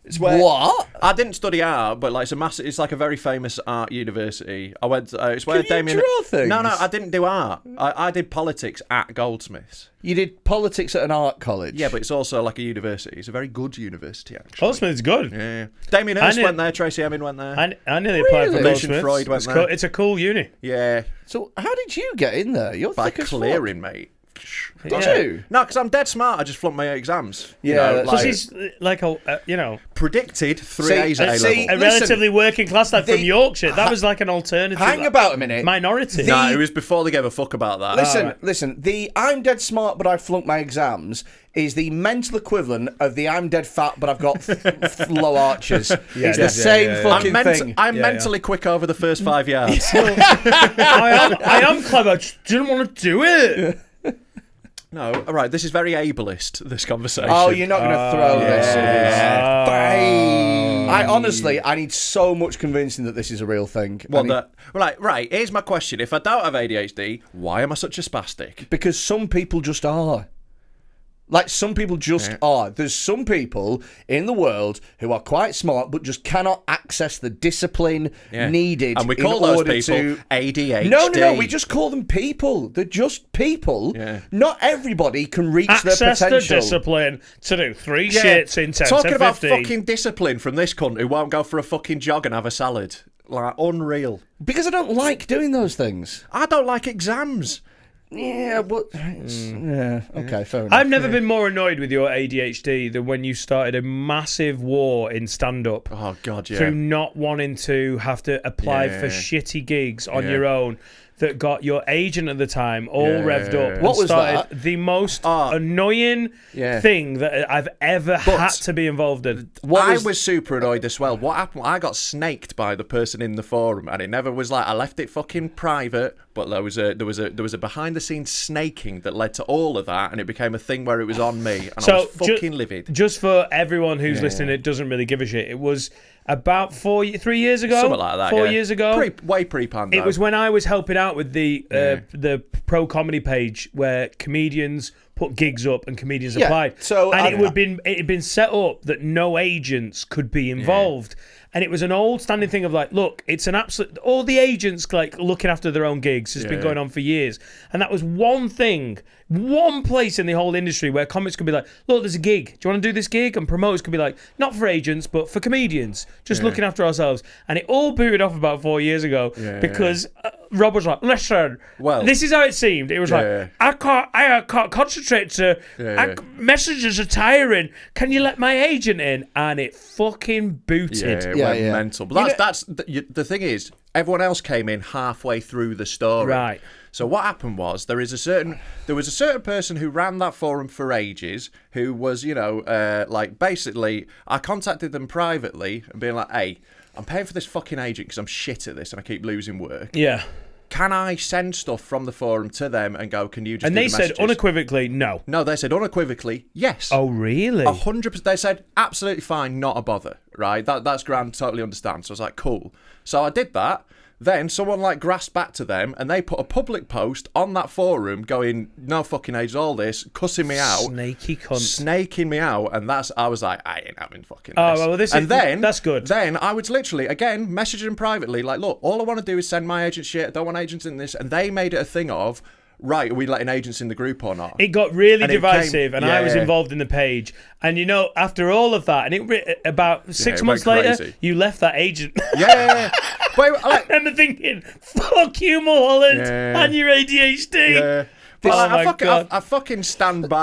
It's where what? I didn't study art, but like it's a massive, it's like a very famous art university. I went. To, uh, it's where Can Damien. You draw things? No, no, I didn't do art. I, I did politics at Goldsmiths. You did politics at an art college. Yeah, but it's also like a university. It's a very good university, actually. Goldsmiths is good. Yeah. Damien Hirst went there. Tracy Emin went there. I, I nearly really? applied for Lucian Freud went it's there. Cool. It's a cool uni. Yeah. So how did you get in there? You're By thick clearing, as mate. Did yeah. you? No, because I'm dead smart. I just flunked my exams. Yeah, you know, like, he's like a uh, you know predicted three see, A's at A see, level. A listen, relatively working class lad from Yorkshire. That was like an alternative. Hang like, about a minute. Minority. The, no, it was before they gave a fuck about that. Listen, oh, right. listen. The I'm dead smart, but I flunked my exams is the mental equivalent of the I'm dead fat, but I've got low arches. Yeah, it's yeah, the yeah, same yeah, yeah, fucking I'm thing. I'm yeah, mentally yeah. quick over the first five yards. I, am, I am clever. I just didn't want to do it. No, all right, this is very ableist, this conversation. Oh, you're not going to throw oh, this. Yeah. Oh. I honestly, I need so much convincing that this is a real thing. Well, need... that, right, right, here's my question. If I don't have A D H D, why am I such a spastic? Because some people just are. Like, some people just yeah. are. There's some people in the world who are quite smart, but just cannot access the discipline yeah. needed. And we call those people to... A D H D. No, no, no. We just call them people. They're just people. Yeah. Not everybody can reach access their potential. Access the discipline to do three yeah. shits in ten, Talking ten, about fifteen. Fucking discipline from this cunt who won't go for a fucking jog and have a salad. Like, unreal. Because I don't like doing those things. I don't like exams. Yeah, but yeah, okay, fair enough. I've never yeah. been more annoyed with your A D H D than when you started a massive war in stand-up. Oh God, yeah. Through not wanting to have to apply yeah. for shitty gigs on yeah. your own. That got your agent at the time all yeah, revved yeah, yeah, up. Yeah. What was that? The most uh, annoying yeah. thing that I've ever but had to be involved in. What I was, was super annoyed as well. What happened? I got snaked by the person in the forum, and it never was like I left it fucking private. But there was a there was a there was a behind the scenes snaking that led to all of that, and it became a thing where it was on me, and so I was fucking ju livid. Just for everyone who's yeah. listening, it doesn't really give a shit. It was. About four, three years ago, something like that. Four yeah. years ago, pre, way pre-pandemic. It was when I was helping out with the uh, yeah. the pro comedy page where comedians put gigs up and comedians yeah. applied. So and I, it would been it had been set up that no agents could be involved, yeah. and it was an old standing thing of like, look, it's an absolute. All the agents like looking after their own gigs has yeah. been going on for years, and that was one thing. One place in the whole industry where comics could be like, look, there's a gig. Do you want to do this gig? And promoters could be like, not for agents, but for comedians. Just yeah. looking after ourselves. And it all booted off about four years ago yeah, because yeah. Uh, Rob was like, listen, well, this is how it seemed. It was yeah. like, I can't, I can't concentrate. To, yeah, I, yeah. messages are tiring. Can you let my agent in? And it fucking booted. Yeah, it yeah, went yeah. mental. But that's, you know, that's the, the thing is, everyone else came in halfway through the story. Right. So what happened was there is a certain there was a certain person who ran that forum for ages who was, you know, uh, like basically I contacted them privately and being like, hey, I'm paying for this fucking agent because I'm shit at this and I keep losing work. Yeah. Can I send stuff from the forum to them and go, can you just And do they the said unequivocally, no. No, they said unequivocally, yes. Oh, really? one hundred percent. They said, absolutely fine, not a bother, right? That, that's grand, totally understand. So I was like, cool. So I did that. Then someone like grasped back to them and they put a public post on that forum going, no fucking age, all this, cussing me out. Snaky cunt. Snaking me out. And that's, I was like, I ain't having fucking oh, this. Well, this and is, then, that's good. Then I was literally, again, messaging privately, like, look, all I want to do is send my agent shit. I don't want agents in this. And they made it a thing of, right, are we letting agents in the group or not? It got really and divisive came, and yeah, I was yeah. involved in the page. And, you know, after all of that, and it about six yeah, it months later, crazy. You left that agent. Yeah. But, like, I remember thinking, fuck you, Mulholland, yeah. and your A D H D. Yeah. This, oh I, fuck, I, I fucking stand by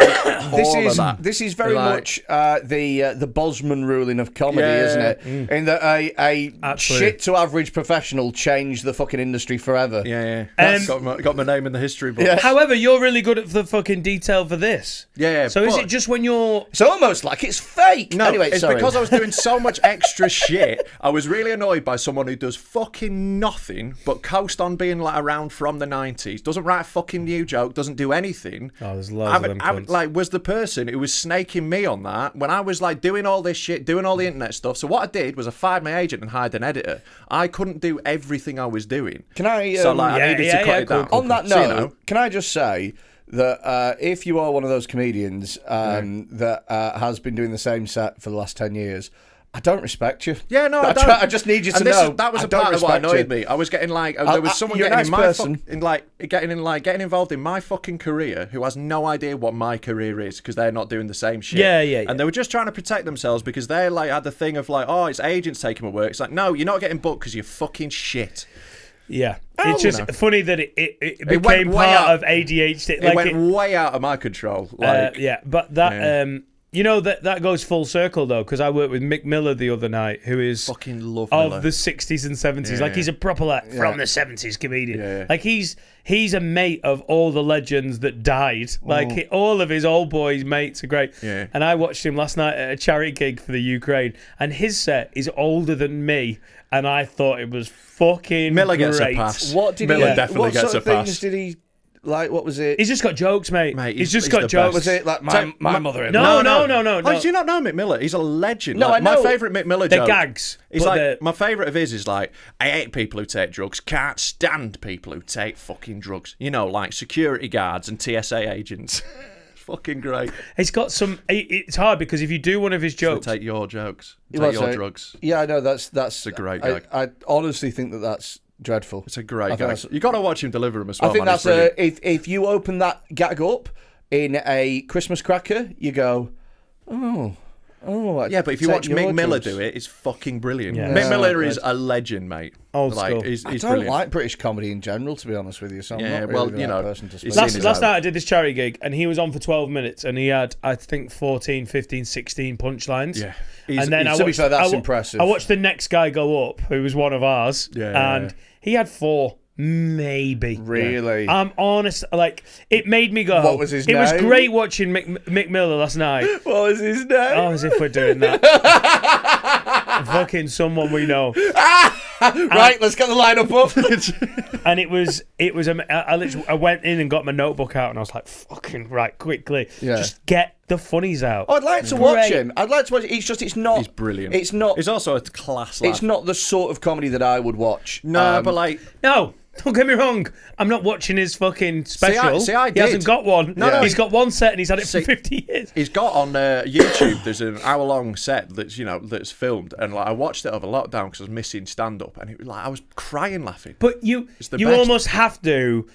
this is this is very right. much uh, the uh, the Bosman ruling of comedy, yeah. isn't it? Mm. In that a, a Absolutely. shit to average professional changed the fucking industry forever. Yeah, yeah. That's um, got, my, got my name in the history book. Yeah. However, you're really good at the fucking detail for this. Yeah. yeah so is it just when you're? It's almost like it's fake. No, anyway, it's sorry. because I was doing so much extra shit. I was really annoyed by someone who does fucking nothing but coast on being like around from the nineties. Doesn't write a fucking new joke. Doesn't do anything. Oh, there's loads I've, of them I've, like was the person who was snaking me on that when I was like doing all this shit, doing all the internet stuff. So what I did was I fired my agent and hired an editor. I couldn't do everything I was doing. Can I? Um, so like yeah, I needed yeah, to cut yeah, it cool, down. Cool, on cool. that note, so, you know, can I just say that uh, if you are one of those comedians um, yeah. that uh, has been doing the same set for the last ten years. I don't respect you. Yeah, no, I, I, don't. I just need you to and this, know. That was a part of what annoyed you. me. I was getting like, I, there was I, someone getting nice in my person. in like getting in like getting involved in my fucking career who has no idea what my career is because they're not doing the same shit. Yeah, yeah, yeah. And they were just trying to protect themselves because they like had the thing of like, oh, it's agents taking my work. It's like, no, you're not getting booked because you're fucking shit. Yeah, oh, it's just you know. funny that it it, it became it part out. of A D H D. Like, it went it, way out of my control. Like, uh, yeah, but that. Yeah. um You know, that that goes full circle, though, because I worked with Mick Miller the other night, who is fucking love Miller. Of the sixties and seventies. Yeah, like, yeah. he's a proper, like, yeah. from the seventies comedian. Yeah, yeah. Like, he's he's a mate of all the legends that died. Oh. Like, he, all of his old boys' mates are great. Yeah. And I watched him last night at a charity gig for the Ukraine, and his set is older than me, and I thought it was fucking Miller great. Gets a pass. What did Miller he, definitely what gets sort of a things pass. Did he... Like, what was it? He's just got jokes, mate. Mate he's, he's just he's got jokes. Best. Was it like my, my mother in law? No, no, no, no. no, no. Oh, do you not know Mick Miller? He's a legend. No, like, I know. My favourite Mick Miller joke. The gags. He's like, they're... my favourite of his is like, I hate people who take drugs, can't stand people who take fucking drugs. You know, like security guards and T S A agents. Fucking great. He's got some. It's hard because if you do one of his jokes, so take your jokes, take well, your so, drugs. Yeah, I know. That's that's a great gag. I, I honestly think that that's. Dreadful. It's a great gag. You got to watch him deliver him as well. I think man. that's a, if if you open that gag up in a Christmas cracker, you go, oh, oh, yeah. But if you watch Mick Miller do it, it's fucking brilliant. Yeah. Mick Miller is a legend, mate. Old like, school. He's, he's I don't brilliant. like British comedy in general, to be honest with you. So I'm yeah, not really well, the you right know, person to speak. Last, last night I did this charity gig, and he was on for twelve minutes, and he had, I think, fourteen, fifteen, sixteen punchlines. Yeah. He's, and then I watched, so that's I, impressive. I watched the next guy go up, who was one of ours, yeah, and yeah. he had four, maybe. Really? Yeah. I'm honest. Like, it made me go. What was his it name? It was great watching Mick, Mick Miller last night. What was his name? Oh, as if we're doing that. Fucking someone we know. Right, and, let's get the lineup up. And it was, it was. I, I literally, I went in and got my notebook out, and I was like, "Fucking right, quickly, yeah. just get the funnies out." Oh, I'd like to Great. watch him. I'd like to watch. He's just, it's not. He's brilliant. It's not. It's also a class. Lad. It's not the sort of comedy that I would watch. No, um, but like, no. Don't get me wrong. I'm not watching his fucking special. See, I, see, I did. He hasn't got one. No, yeah. no, he's got one set and he's had it see, for fifty years. He's got on uh, YouTube. There's an hour-long set that's you know that's filmed, and like I watched it over lockdown because I was missing stand-up, and it, like I was crying laughing. But you, you best. almost have to.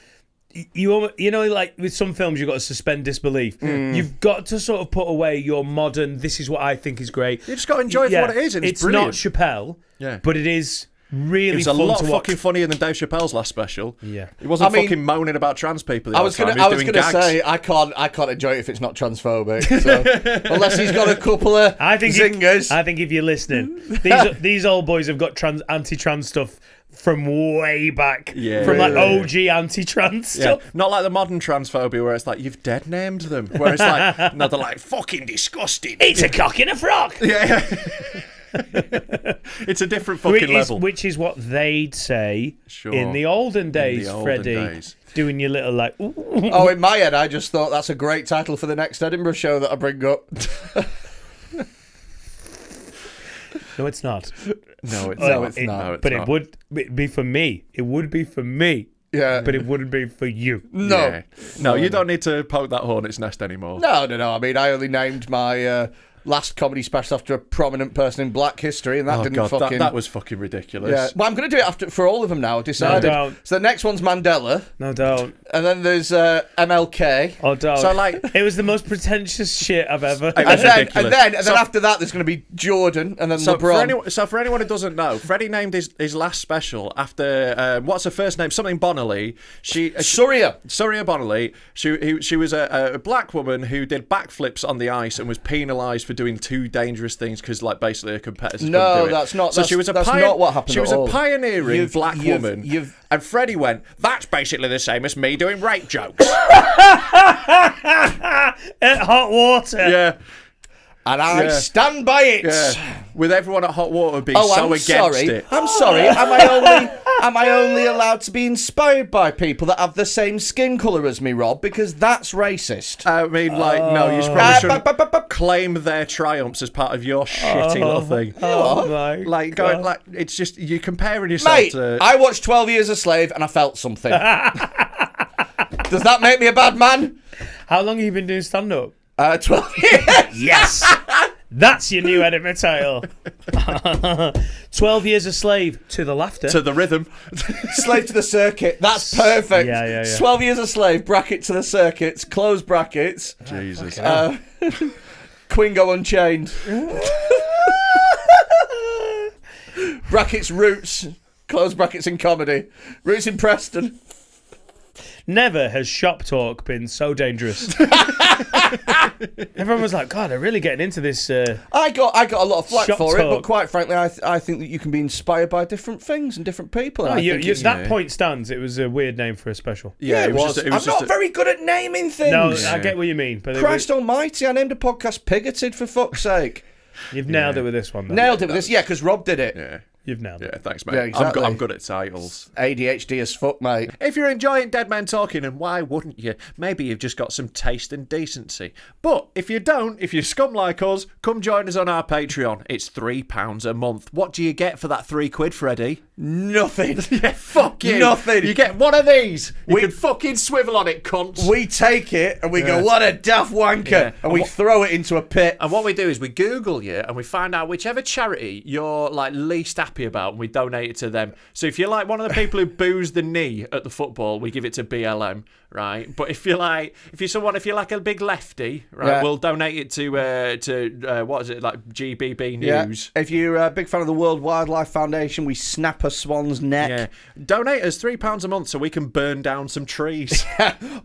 You you know, like with some films, you've got to suspend disbelief. Mm. You've got to sort of put away your modern. This is what I think is great. You just got to enjoy yeah. for what it is. And it's, it's brilliant. It's not Chappelle. Yeah, but it is. Really, it was a lot fucking funnier than Dave Chappelle's last special. Yeah, he wasn't I mean, fucking moaning about trans people. The I was gonna, was I was gonna gags. say, I can't, I can't enjoy it if it's not transphobic. So. Unless he's got a couple of I think zingers. If, I think if you're listening, these these old boys have got trans, anti-trans stuff from way back. Yeah, from like O G anti-trans yeah. stuff. Not like the modern transphobia where it's like you've dead named them. Where it's like now they're like fucking disgusting. Eat a cock in a frog. Yeah. It's a different fucking which is, level. Which is what they'd say sure. in the olden days, the olden Freddie. Days. Doing your little like... Ooh. Oh, in my head, I just thought that's a great title for the next Edinburgh show that I bring up. No, it's not. No, it's, no, it's it, not. No, it's but not. it would be for me. It would be for me. Yeah. But it wouldn't be for you. No. Yeah. No, you don't need to poke that hornet's nest anymore. No, no, no. I mean, I only named my... Uh, last comedy special after a prominent person in black history, and that oh, didn't God, fucking... That, that was fucking ridiculous. Yeah. Well, I'm going to do it after for all of them now, I decided. No doubt. So the next one's Mandela. No doubt. And then there's uh, M L K. Oh, doubt. So, like... It was the most pretentious shit I've ever... It was and, then, and then, and so, then after that, there's going to be Jordan, and then so LeBron. For anyone, so for anyone who doesn't know, Freddie named his, his last special after... Uh, what's her first name? Something Bonnelly. She, uh, Surya. Surya Bonnelly. She, he, she was a, a black woman who did backflips on the ice and was penalised for doing two dangerous things because, like, basically her competitors couldn't do it. No, that's not. So that's, she was a that's not what happened. She was all. a pioneering you've, black you've, woman, you've... and Freddie went, "That's basically the same as me doing rape jokes at Hot Water." Yeah, and I yeah. stand by it. Yeah. With everyone at Hot Water being oh, so I'm against sorry. it. I'm sorry. Am I only am I only allowed to be inspired by people that have the same skin colour as me, Rob? Because that's racist. I mean, like, oh. no, you probably uh, shouldn't b -b -b claim their triumphs as part of your shitty oh. little thing. Oh, you know oh like, going, like, it's just you're comparing yourself Mate, to. I watched Twelve Years a Slave and I felt something. Does that make me a bad man? How long have you been doing stand-up? Uh, Twelve years. Yes. That's your new editor title. twelve years a slave to the laughter. To the rhythm. Slave to the circuit. That's perfect. Yeah, yeah, yeah. twelve years a slave, bracket to the circuits, close brackets. Jesus. Uh, Quingo Unchained. Brackets, Roots, close brackets in comedy. Roots in Preston. Never has shop talk been so dangerous. Everyone was like, "God, they're really getting into this." Uh, I got, I got a lot of flack for it, talk. but quite frankly, I, th I think that you can be inspired by different things and different people. No, and you, I think you, it, that you know. point stands. It was a weird name for a special. Yeah, yeah it was. It was, just, it was I'm not a... very good at naming things. No, yeah. I get what you mean. But Christ was... Almighty, I named a podcast "Pigoted" for fuck's sake. You've nailed yeah. it with this one. Though. Nailed it with this, yeah, because Rob did it. Yeah. You've nailed it. Yeah, thanks, mate. Yeah, exactly. I'm, go I'm good at titles. A D H D as fuck, mate. If you're enjoying Dead Men Talking, and why wouldn't you? Maybe you've just got some taste and decency. But if you don't, if you're scum like us, come join us on our Patreon. It's three pounds a month. What do you get for that three quid, Freddie? Nothing. Yeah, fuck you. Nothing. You get one of these. You we can fucking swivel on it, cunts. We take it and we yeah. go, what a daft wanker. Yeah. And, and we throw it into a pit. And what we do is we Google you and we find out whichever charity you're like least happy about, and we donate it to them. So if you're like one of the people who boos the knee at the football, we give it to B L M, right? But if you're like, if you're someone, if you're like a big lefty, right, yeah. we'll donate it to uh, to uh, what is it, like G B B News. Yeah. If you're a big fan of the World Wildlife Foundation, we snap a swan's neck. Yeah. Donate us three pounds a month so we can burn down some trees.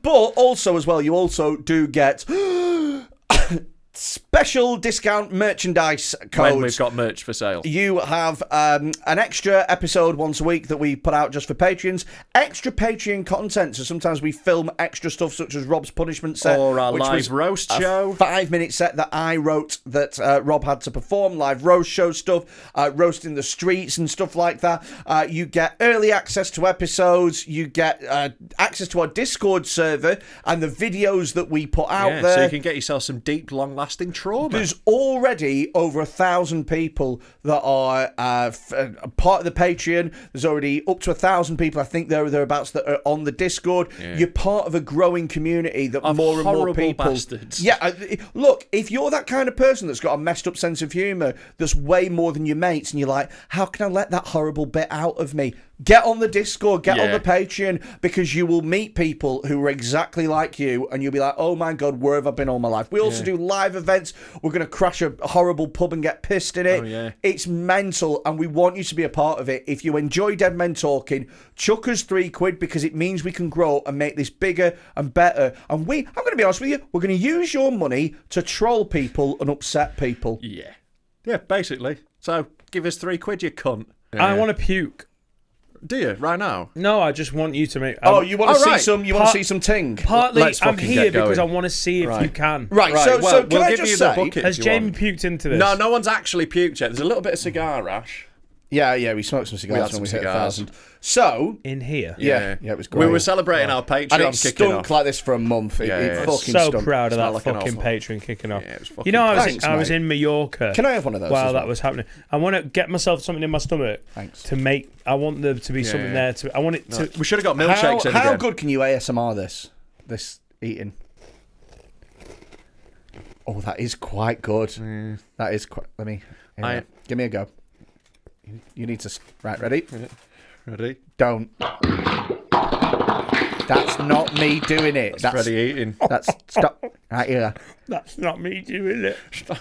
But also as well, you also do get. Special discount merchandise codes. When we've got merch for sale. You have um, an extra episode once a week that we put out just for Patreons. Extra Patreon content. So sometimes we film extra stuff such as Rob's punishment set. Or our which live was roast a show. five minute set that I wrote that uh, Rob had to perform. Live roast show stuff. Uh, roasting the streets and stuff like that. Uh, you get early access to episodes. You get uh, access to our Discord server and the videos that we put out yeah, there. So you can get yourself some deep, long lasting trauma. There's already over a thousand people that are uh, f part of the Patreon. There's already up to a thousand people, I think there are thereabouts, that are on the Discord. Yeah. You're part of a growing community that of more and more people. Bastards. Yeah, I, look, if you're that kind of person that's got a messed up sense of humour, that's way more than your mates, and you're like, how can I let that horrible bit out of me? Get on the Discord, get yeah. on the Patreon, because you will meet people who are exactly like you, and you'll be like, oh my God, where have I been all my life? We also yeah. do live events. We're going to crash a horrible pub and get pissed in it. Oh, yeah. It's mental, and we want you to be a part of it. If you enjoy Dead Men Talking, chuck us three quid, because it means we can grow and make this bigger and better. And we, I'm going to be honest with you, we're going to use your money to troll people and upset people. Yeah. Yeah, basically. So give us three quid, you cunt. Yeah. I want to puke. Do you right now? No, I just want you to make. Oh, you want to oh, see right. some? You Part, want to see some ting? Partly, Let's I'm here because I want to see if right. you can. Right. right. So, well, so can we'll I give just you say, the bucket has Jamie want. puked into this? No, no one's actually puked yet. There's a little bit of cigar rash. Yeah, yeah, we smoked some cigars we when we cigars. hit a thousand. So in here, yeah, yeah, yeah it was great. We were celebrating right. our Patreon and it stunk off. like this for a month. It, yeah, yeah, it fucking so stunk. proud of that like fucking Patreon kicking off. Yeah, it was fucking you know, I was Thanks, I was in Mallorca. Can I have one of those? While that was happening, I want to get myself something in my stomach. Thanks. To make, I want there to be yeah, something yeah. there. To I want it to. No. We should have got milkshakes. How, in how again. good can you A S M R this? This eating. Oh, that is quite good. Mm. That is quite... Let me... Here, I... Give me a go. You need to... Right, ready? Ready? Don't. That's not me doing it. That's, that's Freddie eating. That's... Stop. Right here. That's not me doing it. Stop.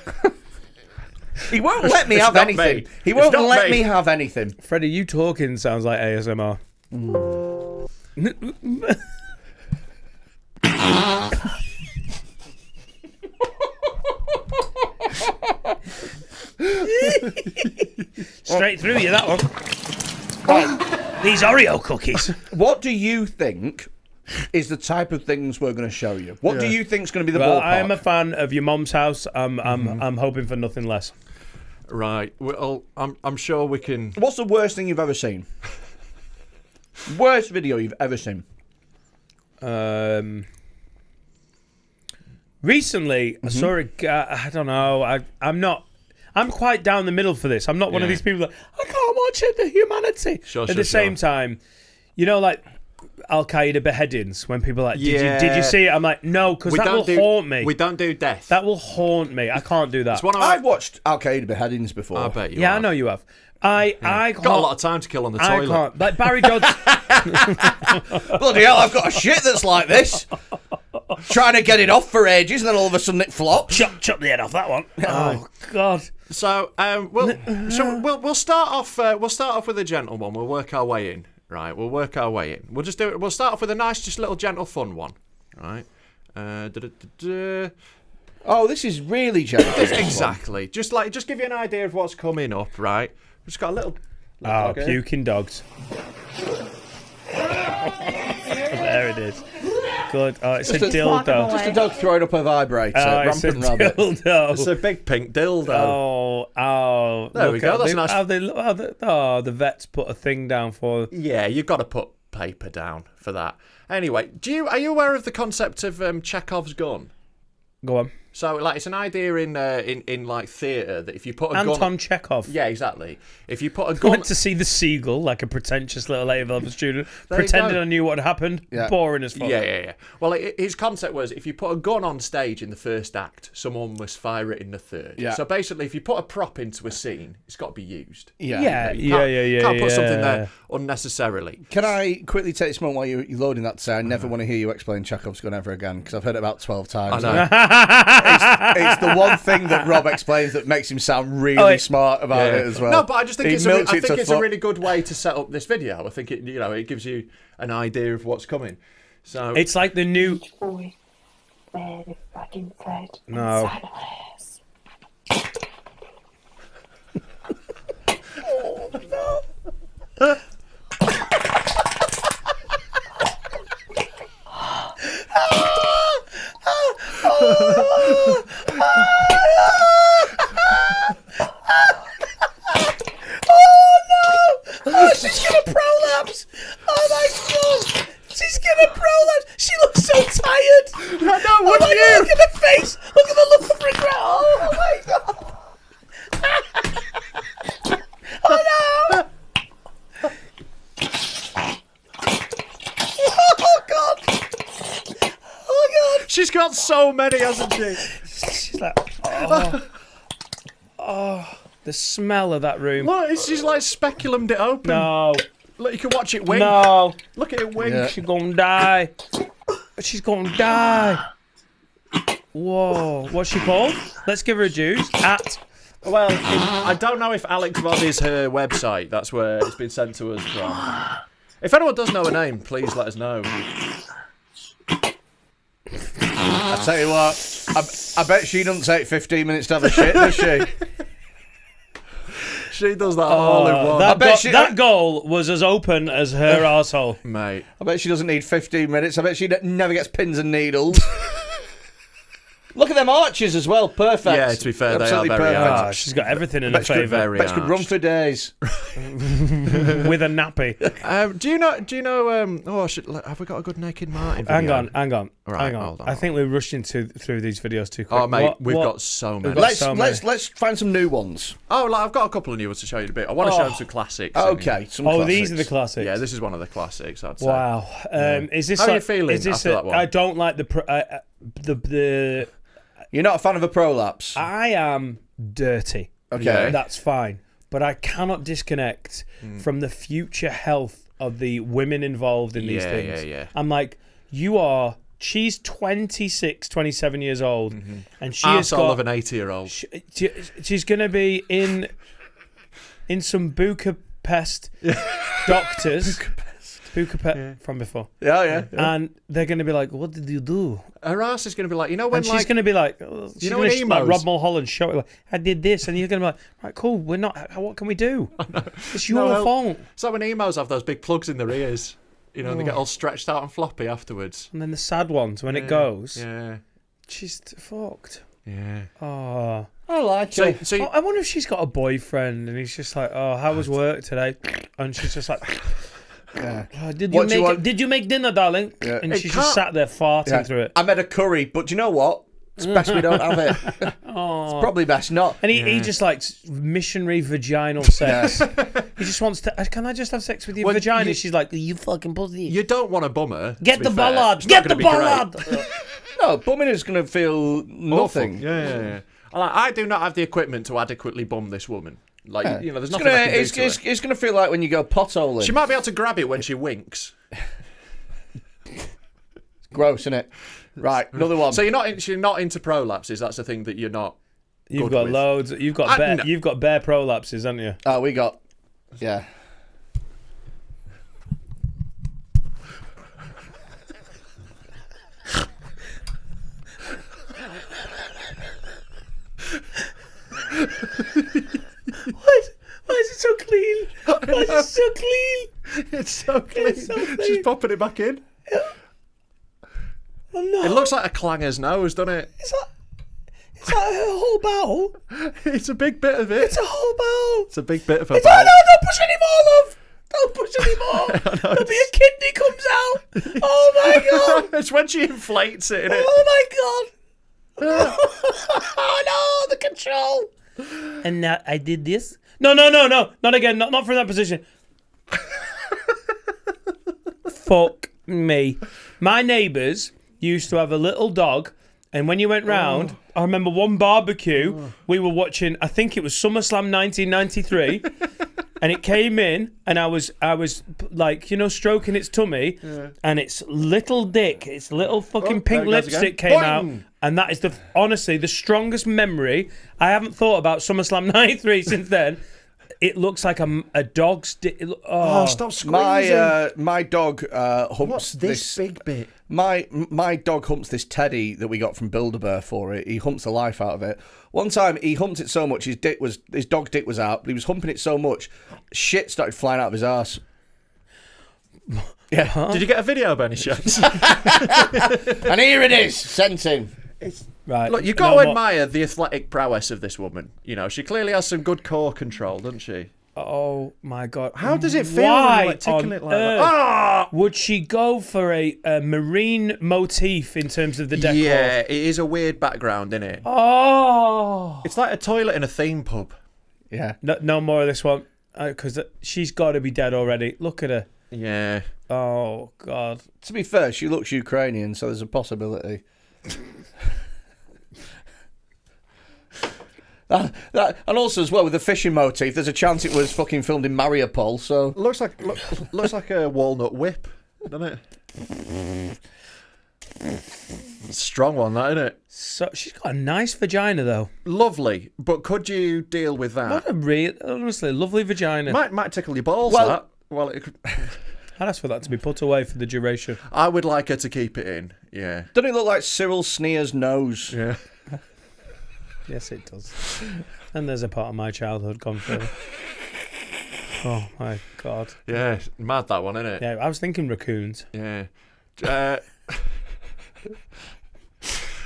He won't let me it's have anything. Me. He won't let me. me have anything. Freddie, you talking sounds like A S M R. Mm. Straight through you, that one. Oh, these Oreo cookies. What do you think is the type of things we're going to show you? What yeah. do you think is going to be the well, ballpark? I'm a fan of your mom's house. I'm, I'm, mm. I'm hoping for nothing less. Right. Well, I'm, I'm sure we can... What's the worst thing you've ever seen? Worst video you've ever seen? Um... Recently, mm-hmm. I saw a guy, I don't know, I, I'm not, I'm quite down the middle for this. I'm not one yeah. of these people that, I can't watch it, the humanity. Sure, At sure, the same sure. time, you know, like Al-Qaeda beheadings, when people are like, did, yeah. you, did you see it? I'm like, no, because that will do, haunt me. We don't do death. That will haunt me. I can't do that. One I, I've watched Al-Qaeda beheadings before. I bet you Yeah, have. I know you have. I, yeah. I can't, got a lot of time to kill on the I toilet. Can't. Like Barry Dodds. Bloody hell, I've got a shit that's like this. Trying to get it off for ages, and then all of a sudden it flops. Chop, chop the head off that one. Oh, God. So, um, we'll so we'll we'll start off. Uh, we'll start off with a gentle one. We'll work our way in. Right. We'll work our way in. We'll just do it. We'll start off with a nice, just little gentle, fun one. Right. Uh, da, da, da, da. Oh, this is really gentle. Exactly. Just like just give you an idea of what's coming up. Right. We've just got a little. little oh, dog puking dogs. There it is. Good. Oh, it's just a, a dildo. Just a dog throwing up a vibrator. Oh, it's a rabbit. dildo. It's a big pink dildo. Oh, oh. There Look we go. That's they, nice. How they, how they, oh, the vet's put a thing down for. Yeah, you've got to put paper down for that. Anyway, do you are you aware of the concept of um, Chekhov's gun? Go on. So, like, it's an idea in uh, in in like theatre that if you put a Anton gun, Anton Chekhov. Yeah, exactly. If you put a gun, I went to see The Seagull, like a pretentious little A level student, pretended I knew what had happened. Yeah. Boring as fuck. Yeah, yeah, yeah. Well, it, his concept was if you put a gun on stage in the first act, someone must fire it in the third. Yeah. So basically, if you put a prop into a scene, it's got to be used. Yeah, yeah, you know, you yeah, yeah, yeah. Can't yeah, put yeah. something there unnecessarily. Can I quickly take this moment while you're loading that? To say I never mm. want to hear you explain Chekhov's gun ever again because I've heard it about twelve times. I know. It's, it's the one thing that Rob explains that makes him sound really oh, it, smart about yeah. it as well. No, but I just think he it's, a, I think it it's a really good way to set up this video. I think it, you know, it gives you an idea of what's coming. So it's like the new. Boy, they're the fucking thread. No. Oh no. Oh no! Oh, she's gonna prolapse! Oh my God! She's gonna prolapse! She looks so tired! I know, what do you? God, look at her face! Look at the look of regret! Oh my God! Oh no! She's got so many, hasn't she? She's like, oh, oh, the smell of that room. Look, she's like speculummed it open. No. Look, you can watch it wink. No. Look at it wink. Yeah. She's gonna die. She's gonna die. Whoa. What's she called? Let's give her a juice. At. Well, in, I don't know if Alex Rod is her website. That's where it's been sent to us from. If anyone does know her name, please let us know. I tell you what, I, I bet she doesn't take fifteen minutes to have a shit, does she? She does that oh, all in one. That, I bet she, that goal was as open as her arsehole. Mate. I bet she doesn't need fifteen minutes. I bet she never gets pins and needles. Look at them arches as well. Perfect. Yeah, to be fair, Absolutely they are very perfect. Arched. She's got everything in her favour. Bet she could run for days with a nappy. Um, do you know? Do you know? Um, oh, should, have we got a good Naked Martin video? Hang on, hang on, right, hang on. Hold on. I think we're rushing to, through these videos too quick. Oh, mate, what, we've what? got so many. Got let's so let's many. let's find some new ones. Oh, like, I've got a couple of new ones to show you in a bit. I want to oh. show them some classics. Okay. Some oh, classics. These are the classics. Yeah, this is one of the classics. I'd say. Wow. Um, yeah. Is this? How like, are you feeling is this after a, that one? I don't like the. Pr I, I, the the. You're not a fan of a prolapse? I am dirty. Okay. That's fine. But I cannot disconnect mm. from the future health of the women involved in these yeah, things. Yeah, yeah. I'm like, you are... She's twenty-six, twenty-seven years old. Mm-hmm. And she is got... of an eighty-year-old. She, she, she's going to be in in some Budapest doctors. Budapest. Budapest yeah. from before. Yeah, yeah, yeah. And they're going to be like, what did you do? Her ass is going to be like, you know when and like... she's going to be like... Oh, you know when emos... Like Rob Mulholland show it like, I did this. And you're going to be like, right, cool, we're not... What can we do? It's your no, fault. It's like when emos have those big plugs in their ears. You know, oh. and they get all stretched out and floppy afterwards. And then the sad ones when yeah, it goes. Yeah. She's fucked. Yeah. Oh. I like so, it. So you... oh, I wonder if she's got a boyfriend and he's just like, oh, how was work today? And she's just like, yeah. oh, did, you make, you want... did you make dinner, darling? Yeah. And it she's can't... just sat there farting yeah. through it. I made a curry, but do you know what? It's best we don't have it. Oh. It's probably best not. And he, yeah. he just likes missionary vaginal sex. Yeah. He just wants to. Can I just have sex with your well, vagina? You, she's like, you fucking pussy. You don't want to bum her. Get the bollard. Get the bollard. No, bumming is going to feel nothing. Yeah, yeah, yeah. Like, I do not have the equipment to adequately bum this woman. Like yeah. you know, there's nothing. It's going to it's, it's, it's gonna feel like when you go potholing. She might be able to grab it when she winks. It's gross, isn't it? Right, another one. So you're not in, you're not into prolapses. That's the thing that you're not. You've good got with. Loads. You've got I, bare, no. you've got bare prolapses, haven't you? Oh, we got. Yeah. What? Why is it so clean? Why is it so clean? It's so clean. It's so clean. She's popping it back in. Yeah. Oh, no. It looks like a clanger's nose, doesn't it? Is that, is that a whole bowl? It's a big bit of it. It's a whole bowl. It's a big bit of a it's bowl. Oh, no, don't push any more, love. Don't push any more. There'll it's... be a kidney comes out. Oh, my God. It's when she inflates it, isn't it? Oh, my God. Yeah. Oh, no, the control. And now I did this. No, no, no, no. Not again. Not, not from that position. Fuck me. My neighbours... used to have a little dog, and when you went round, oh. I remember one barbecue, oh. we were watching, I think it was SummerSlam nineteen ninety-three, and it came in, and I was, I was like, you know, stroking its tummy, yeah. and its little dick, its little fucking oh, pink lipstick came Boing! Out, and that is the honestly the strongest memory. I haven't thought about SummerSlam ninety-three since then. It looks like a, a dog's dick. Oh. oh, stop squeezing. My, uh, my dog uh, humps What's this, this big bit? My my dog humps this teddy that we got from Build-A-Bear for it. He humps the life out of it. One time he humped it so much, his dick was his dog's dick was out, but he was humping it so much, shit started flying out of his arse. Yeah. Huh? Did you get a video by any chance? And here it is, sent in. It's... Right. Look, you've got no, to admire what? the athletic prowess of this woman. You know, she clearly has some good core control, doesn't she? Oh, my God. How does it feel Why when you're like, on it like that? Ah! Would she go for a, a marine motif in terms of the decor? Yeah, it is a weird background, isn't it? Oh! It's like a toilet in a theme pub. Yeah. No, no more of this one, because uh, she's got to be dead already. Look at her. Yeah. Oh, God. To be fair, she looks Ukrainian, so there's a possibility. That, that, and also as well with the fishing motif, there's a chance it was fucking filmed in Mariupol. So looks like look, looks like a walnut whip, doesn't it? Strong one, that isn't it? So she's got a nice vagina though. Lovely, but could you deal with that? What a real, honestly, lovely vagina. Might might tickle your balls. Well, that. well, it could... I'd ask for that to be put away for the duration. I would like her to keep it in. Yeah. Doesn't it look like Cyril Sneer's nose? Yeah. Yes, it does. And there's a part of my childhood gone through. Oh, my God. Yeah, mad that one, isn't it? Yeah, I was thinking raccoons. Yeah. Uh,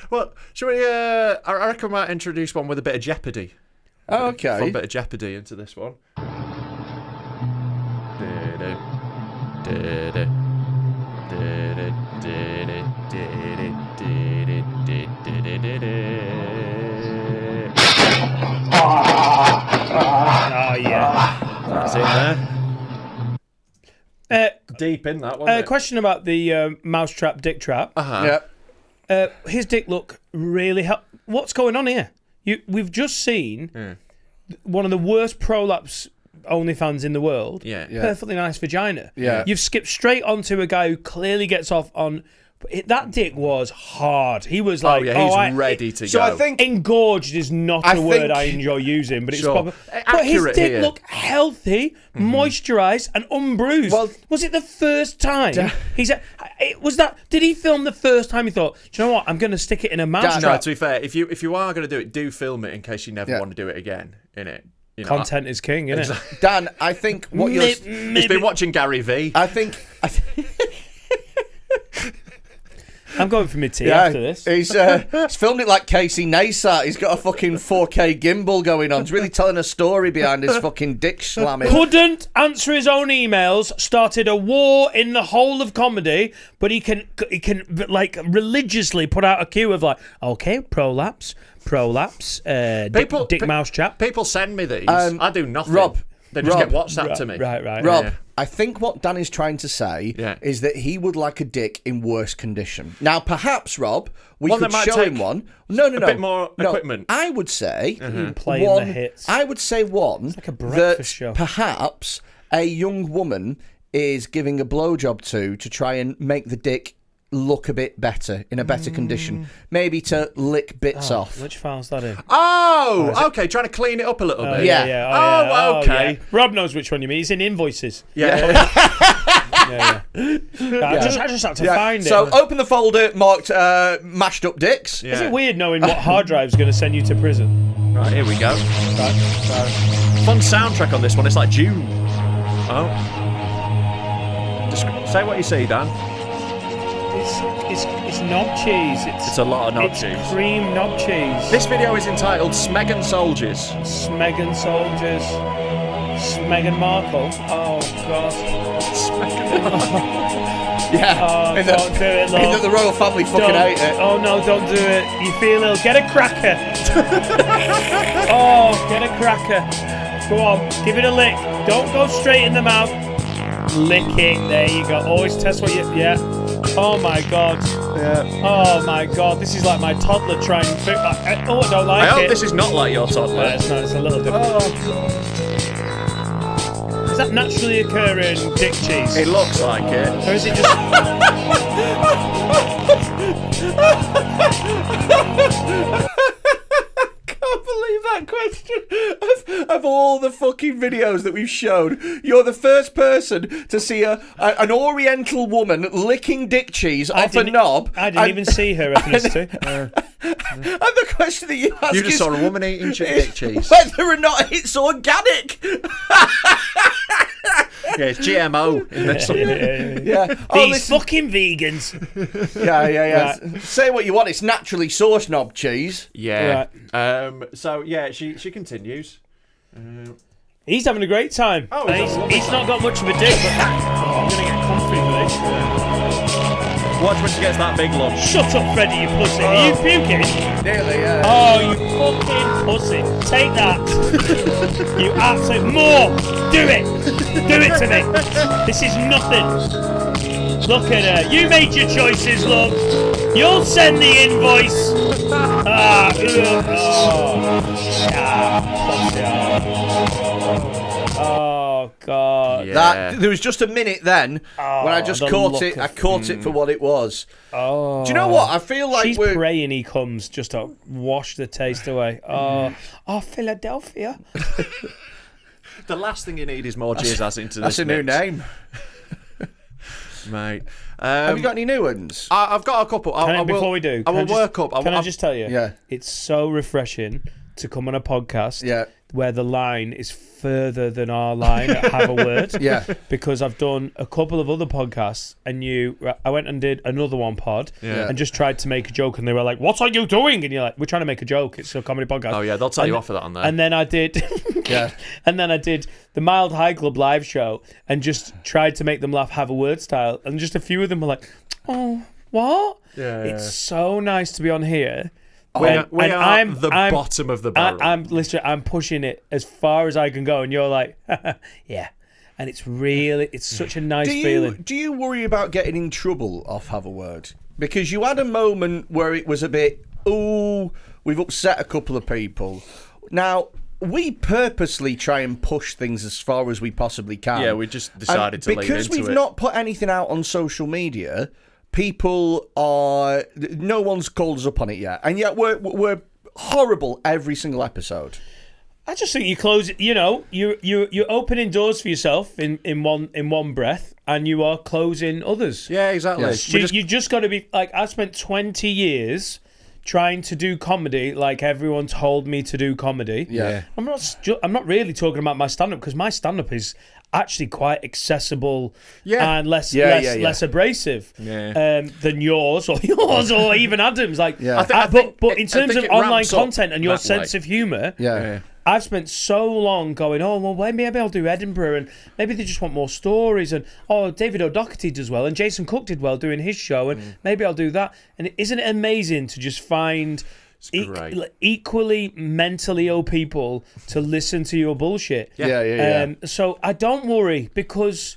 well, should we... Uh, I reckon we might introduce one with a bit of Jeopardy. Oh, okay. A fun bit of Jeopardy into this one. Oh, yeah. That's it there. Uh, Deep in that one. A uh, question about the uh, mouse trap, dick trap. Uh-huh. Yep. Uh, his dick look really helped. what's going on here? You, we've just seen yeah. one of the worst prolapse OnlyFans in the world. Yeah. yeah. Perfectly nice vagina. Yeah. You've skipped straight onto a guy who clearly gets off on... It, that dick was hard. He was like, oh, yeah, he's oh, I, ready to so go. So I think engorged is not I a word I enjoy using, but it's sure. accurate. But his dick here. looked healthy, mm-hmm. moisturised, and unbruised. Well, was it the first time? Da he said, it was that. Did he film the first time? He thought, do you know what? I'm going to stick it in a mouse trap. No, to be fair, if you if you are going to do it, do film it in case you never yeah. want to do it again. In it. You know, content I, is king, isn't exactly. it? Dan, I think what you're. He's been watching Gary Vee. I think. I th I'm going for mid-tier yeah, after this. He's, uh, he's filmed it like Casey Neistat. He's got a fucking four K gimbal going on. He's really telling a story behind his fucking dick slamming. Couldn't answer his own emails. Started a war in the whole of comedy, but he can he can like religiously put out a cue of like, okay, prolapse, prolapse, uh, people, dick, dick mouse chat. People send me these. Um, I do nothing. Rob, they just Rob, get WhatsApp Rob, to me. Right, right, Rob. Yeah. I think what Dan is trying to say yeah. is that he would like a dick in worse condition. Now, perhaps, Rob, we one could show him one. No, no, no. A bit more no, equipment. I would say mm-hmm. playing one, the hits. I would say one it's like a breakfast show. Perhaps a young woman is giving a blowjob to to try and make the dick look a bit better, in a better mm. condition. Maybe to lick bits oh, off. Which file's that in? Oh, okay. Trying to clean it up a little oh, bit. Yeah. yeah, yeah. Oh, oh, okay. Oh, yeah. Rob knows which one you mean. He's in invoices. Yeah. yeah, yeah. yeah. yeah. I, just, I just had to yeah. find so it. So open the folder marked uh, mashed up dicks. Yeah. Is it weird knowing what hard drive's going to send you to prison? Right, here we go. Right, right. Fun soundtrack on this one. It's like June. Oh. Just say what you see, Dan. It's, it's, it's knob cheese. It's, it's a lot of knob it's cheese. It's cream knob cheese. This video is entitled Smeghan Soldiers. Smeghan Soldiers. Smeghan Markle. Oh, God. Smeghan Markle. yeah. Oh, in don't the, do it, Lord. In the royal family fucking don't, hate it. Oh, no, don't do it. You feel ill. Get a cracker. oh, get a cracker. Go on. Give it a lick. Don't go straight in the mouth. Lick it. There you go. Always test what you... Yeah. Oh my god! Yeah. Oh my god! This is like my toddler trying to. Like, oh, I don't like it. I hope it. This is not like your toddler. Yeah, it's not. It's a little different. Oh. Is that naturally occurring dick cheese? It looks like it. Or is it just? I can't believe that question. Of, of all the fucking videos that we've shown, you're the first person to see a, a an Oriental woman licking dick cheese I off a knob. I didn't and, even see her ethnicity. And, uh, and the question that you ask you just is, saw a woman eating dick cheese. Whether or not it's organic. yeah, it's G M O in this yeah, yeah, yeah. yeah. Oh, these listen. Fucking vegans. yeah, yeah, yeah. Right. Say what you want. It's naturally sourced knob cheese. Yeah. Right. Um. So yeah, she she continues. Um, he's having a great time. Oh, he's, he's, he's not got much of a dick. But I'm gonna get comfy for this. Yeah. Watch when she gets that big lump. Shut up, Freddy, you pussy. Oh. Are you puking? Nearly, yeah. Oh, you fucking pussy. Take that. you absolute more. Do it. Do it to me. This is nothing. Look at her. You made your choices, love. You'll send the invoice. ah, oh. ah, yeah. Oh god! Yeah. That there was just a minute then oh, when I just caught it. I caught mm. it for what it was. Oh, do you know what? I feel like she's we're... praying he comes just to wash the taste away. Oh, oh, Philadelphia! the last thing you need is more cheers. That's into this. That's a mix. New name, mate. Um, Have you got any new ones? I, I've got a couple. I, I, I will, before we do, I will I just, work up. I, can I, I just tell you? Yeah, it's so refreshing to come on a podcast. Yeah. Where the line is further than our line at Have a Word. yeah. Because I've done a couple of other podcasts and you, I went and did another one pod yeah. and just tried to make a joke and they were like, what are you doing? And you're like, we're trying to make a joke. It's a comedy podcast. Oh yeah, they'll tell and, you off for that on there. And then I did, yeah. and then I did the Mild High Club live show and just tried to make them laugh Have a Word style. And just a few of them were like, oh, what? Yeah. It's yeah. so nice to be on here. We and, are, we and are I'm the I'm, bottom of the barrel. I, I'm literally, I'm pushing it as far as I can go, and you're like, yeah. And it's really, it's such a nice do you, feeling. Do you worry about getting in trouble off Have a Word? Because you had a moment where it was a bit, ooh, We've upset a couple of people. Now, we purposely try and push things as far as we possibly can. Yeah, we just decided and to lean into it. Because we've not put anything out on social media, people are... No one's called us up on it yet. And yet we're, we're horrible every single episode. I just think you close, you know, you you you're opening doors for yourself in in one in one breath, and you are closing others. Yeah, exactly. Yes. You, just... you just got to be like, I spent twenty years trying to do comedy, like everyone told me to do comedy. Yeah, I'm not. I'm not really talking about my stand up because my stand up is actually quite accessible yeah. and less yeah, less, yeah, yeah. less abrasive yeah. um, than yours or yours or even Adam's. Like, yeah. I think, I, but I think, but in terms of online content and your sense way. of humour, yeah. yeah. I've spent so long going, oh, well, maybe I'll do Edinburgh, and maybe they just want more stories, and, oh, David O'Doherty does well, and Jason Cook did well doing his show, and mm. maybe I'll do that. And isn't it amazing to just find e equally mentally ill people to listen to your bullshit? Yeah, yeah, yeah. Um, yeah. So I don't worry, because...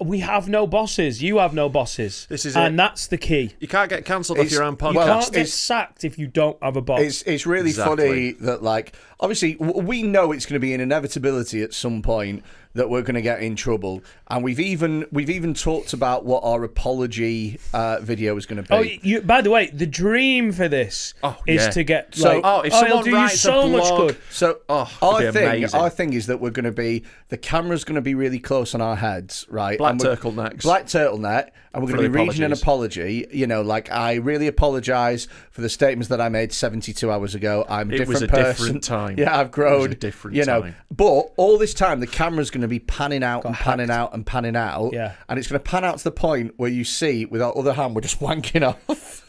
we have no bosses. You have no bosses. This is and it. that's the key. You can't get cancelled off your own podcast. You can't get it's, sacked if you don't have a boss. It's, it's really exactly. funny that, like, obviously, we know it's going to be an inevitability at some point that we're going to get in trouble, and we've even we've even talked about what our apology uh, video is going to be. Oh, you, by the way, the dream for this oh, is yeah. to get so. Like, oh, if oh, someone do writes you so a blog, much good. So oh, our thing, amazing. our thing is that we're going to be the camera's going to be really close on our heads, right? Black turtlenecks, black turtleneck, and we're going to be apologies. reading an apology. You know, like, I really apologise for the statements that I made seventy-two hours ago. I'm a different it was a person. different time. Yeah, I've grown. It was a different you know, time. but all this time the camera's going to be panning out Got and hacked. panning out and panning out, yeah. and it's going to pan out to the point where you see, with our other hand, we're just wanking off.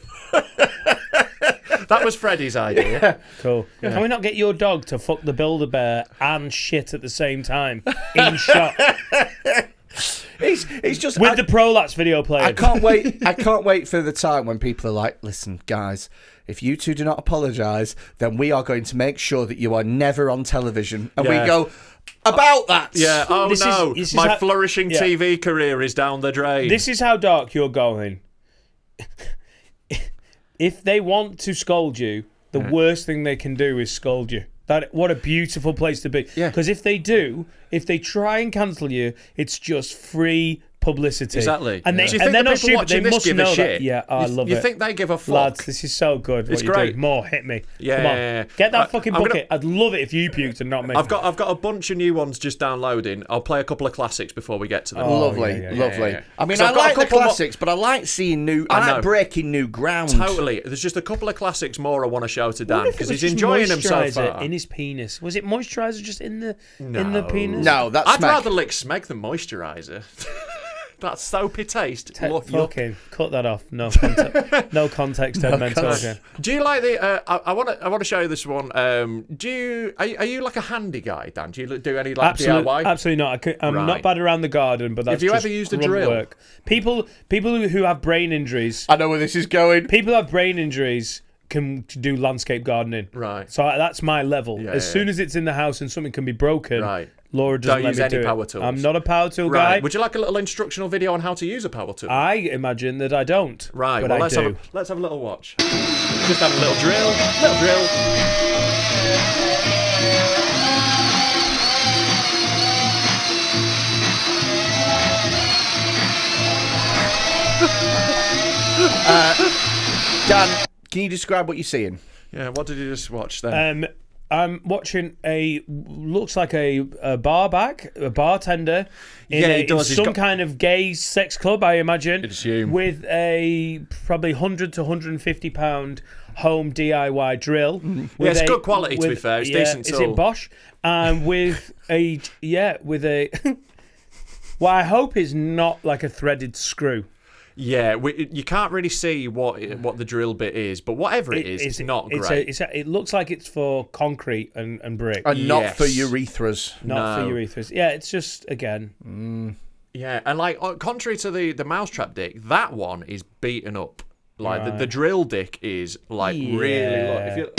That was Freddie's idea. Yeah. Cool. Yeah. Can we not get your dog to fuck the Build-A-Bear and shit at the same time in shot? It's, it's just with I, the Prolapse video playing. I can't wait. I can't wait for the time when people are like, "Listen, guys, if you two do not apologise, then we are going to make sure that you are never on television." And yeah. we go. About that, yeah. Oh this no, is, my how, flourishing yeah. T V career is down the drain. This is how dark you're going. If they want to scold you, the yeah. worst thing they can do is scold you. That what a beautiful place to be. Yeah. Because if they do, if they try and cancel you, it's just free publicity. Exactly. And yeah. they, so and they're the not stupid. They must give know a shit. That. Yeah, oh, I love you, it. You think they give a fuck? Lads, this is so good. What it's you great. Do. More hit me. Yeah, come on. Yeah, yeah. Get that I, fucking I'm bucket. Gonna... I'd love it if you puked and not me. I've got, I've got a bunch of new ones just downloading. I'll play a couple of classics before we get to them. Oh, lovely, yeah, yeah, lovely. Yeah, yeah. I mean, I like the classics, more... but I like seeing new. I like breaking new ground. Totally. There's just a couple of classics more I want to show to Dan because he's enjoying himself. In his penis. Was it moisturiser just in the in the penis? No, that's. I'd rather lick Smeg than moisturiser. That soapy taste. Te look, fucking look. Cut that off. No context. No context. Dead Men Talking. Do you like the? Uh, I want to. I want to show you this one. Um, do you? Are, are you like a handy guy, Dan? Do you do any like absolute, D I Y? Absolutely not. I could, I'm right. not bad around the garden, but that's have you just ever used a drill? Work. People, people who have brain injuries. I know where this is going. People who have brain injuries can do landscape gardening. Right. So that's my level. Yeah, as yeah, soon yeah. as it's in the house and something can be broken. Right. Laura doesn't Don't let use me any do power tools. I'm not a power tool right. guy. Would you like a little instructional video on how to use a power tool? I imagine that I don't. Right, but well, I let's, do. have a, let's have a little watch. Just have a little drill, little drill. uh, Dan, can you describe what you're seeing? Yeah, what did you just watch then? Um, I'm watching a looks like a, a bar back, a bartender in, yeah, a, in some got... kind of gay sex club, I imagine, with a probably one hundred to one hundred fifty pound home D I Y drill. Mm. Yeah, it's a, good quality with, to be fair. It's yeah, decent. Tool. Is it Bosch? And um, with a yeah, with a what I hope is not like a threaded screw. Yeah, we, you can't really see what what the drill bit is, but whatever it is, it, it's, it's not it's great. A, it's a, it looks like it's for concrete and, and brick. And yes. not for urethras. Not no. for urethras. Yeah, it's just, again... Mm. Yeah, and like, contrary to the, the mousetrap dick, that one is beaten up. Like, right. the, the drill dick is, like, yeah. really... Like, if you're...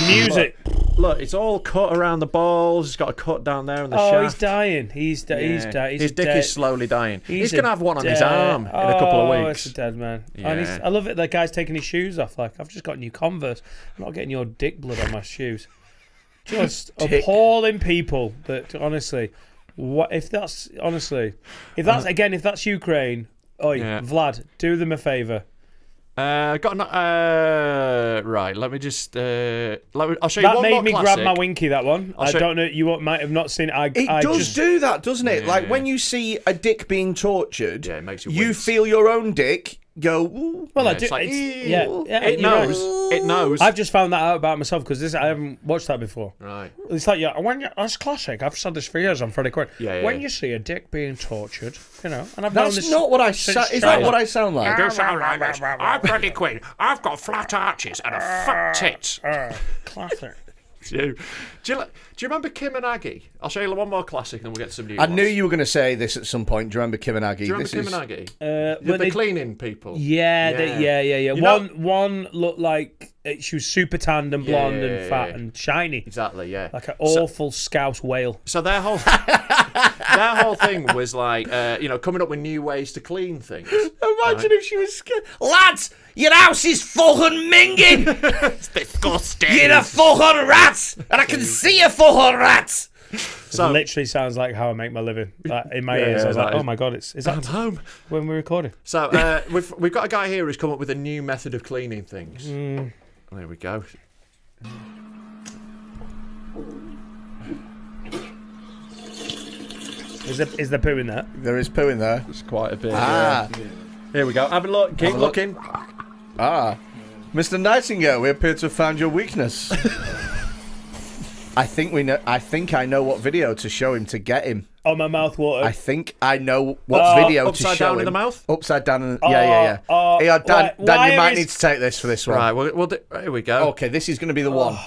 The music... But, Look, it's all cut around the balls. It's got a cut down there in the oh, shaft. Oh, he's dying. He's di yeah. he's dying. His dick is slowly dying. He's, he's going to have one on his arm in a couple of weeks. Oh, it's a dead man. Yeah. And he's, I love it. The guy's taking his shoes off. Like, I've just got new Converse. I'm not getting your dick blood on my shoes. Just appalling people. That honestly, what if that's honestly, if that's again, if that's Ukraine, oi, yeah. Vlad, do them a favour. Uh, got an, uh, right. Let me just. Uh, let me, I'll show you that one made more me classic. Grab my winky. That one. I'll I don't know. You might have not seen. I. It I does just... do that, doesn't it? Yeah. Like when you see a dick being tortured, yeah, it makes you. You wince. Feel your own dick go. Ooh. Well, yeah, I do. It's like, it's, yeah, yeah, it knows. Right. It knows. I've just found that out about myself because this I haven't watched that before. Right. It's like yeah. When you, that's classic. I've said this for years. I'm Freddie Quinn. Yeah, yeah. When you see a dick being tortured. You know, and I've That's this not what I sound. Is that what I sound like? I do sound like this. I'm Freddie Quinn. I've got flat arches and a fat tits. Uh, classic. do, you, do, you, do you remember Kim and Aggie? I'll show you one more classic, and we'll get some new. I ones. Knew you were going to say this at some point. Do you remember Kim and Aggie? Do you remember this Kim and Aggie? Uh, the they, cleaning people. Yeah, yeah, they, yeah, yeah. yeah. One, know, one looked like she was super tanned and blonde yeah, yeah, yeah, and fat yeah. and shiny. Exactly. Yeah, like an awful so, scouse whale. So their whole. Their whole thing was like, uh, you know, coming up with new ways to clean things. Imagine right? if she was scared. Lads, your house is fucking minging. It's disgusting. You're a fucking rat, and I can see you fucking rats. So it literally sounds like how I make my living. Like, in my yeah, ears, yeah, I was like, is, oh my god, it's is that home when we're recording? So uh, we've we've got a guy here who's come up with a new method of cleaning things. Mm. There we go. Is there, is there poo in there? There is poo in there. There's quite a bit. Ah. Yeah. Here we go. Have a look. Keep Have a look. looking. Ah. Mister Nightingale, we appear to have found your weakness. I think we know. I think I know what video to show him to get him. Oh, my mouth water. I think I know what uh, video to show him. Upside down in the mouth? Upside down in the... Uh, yeah, yeah, yeah. Uh, hey, Dan, why, Dan why you might is... need to take this for this one. Right, we'll, we'll do... Here we go. Okay, this is going to be the oh. one.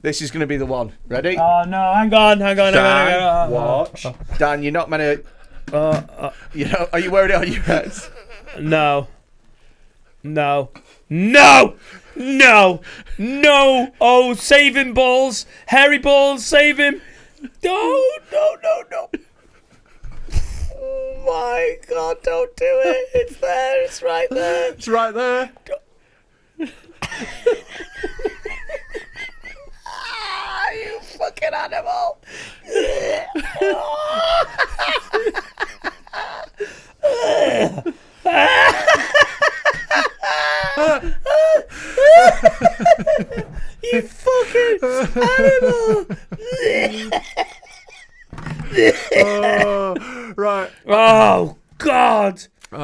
This is going to be the one. Ready? Oh, no. Hang on. Hang on. Dan, hang on. Hang on. Watch. Dan, you're not meant to... Uh, uh, you know, are you wearing it on your heads? No. No. No! No! No! Oh, save him, balls. Hairy balls, save him. No, no, no, no. Oh, my God. Don't do it. It's there. It's right there. It's right there. You fucking animal! You fucking animal! Oh, right. Oh God. Oh.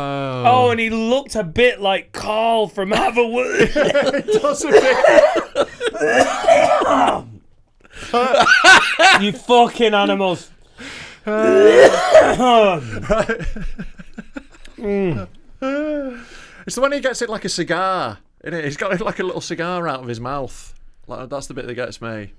Oh, and he looked a bit like Carl from Have a Word. It does a bit. Oh. You fucking animals. Uh, right. Mm. It's the one he gets it like a cigar, isn't it? He's got like a little cigar out of his mouth. Like, that's the bit that gets me.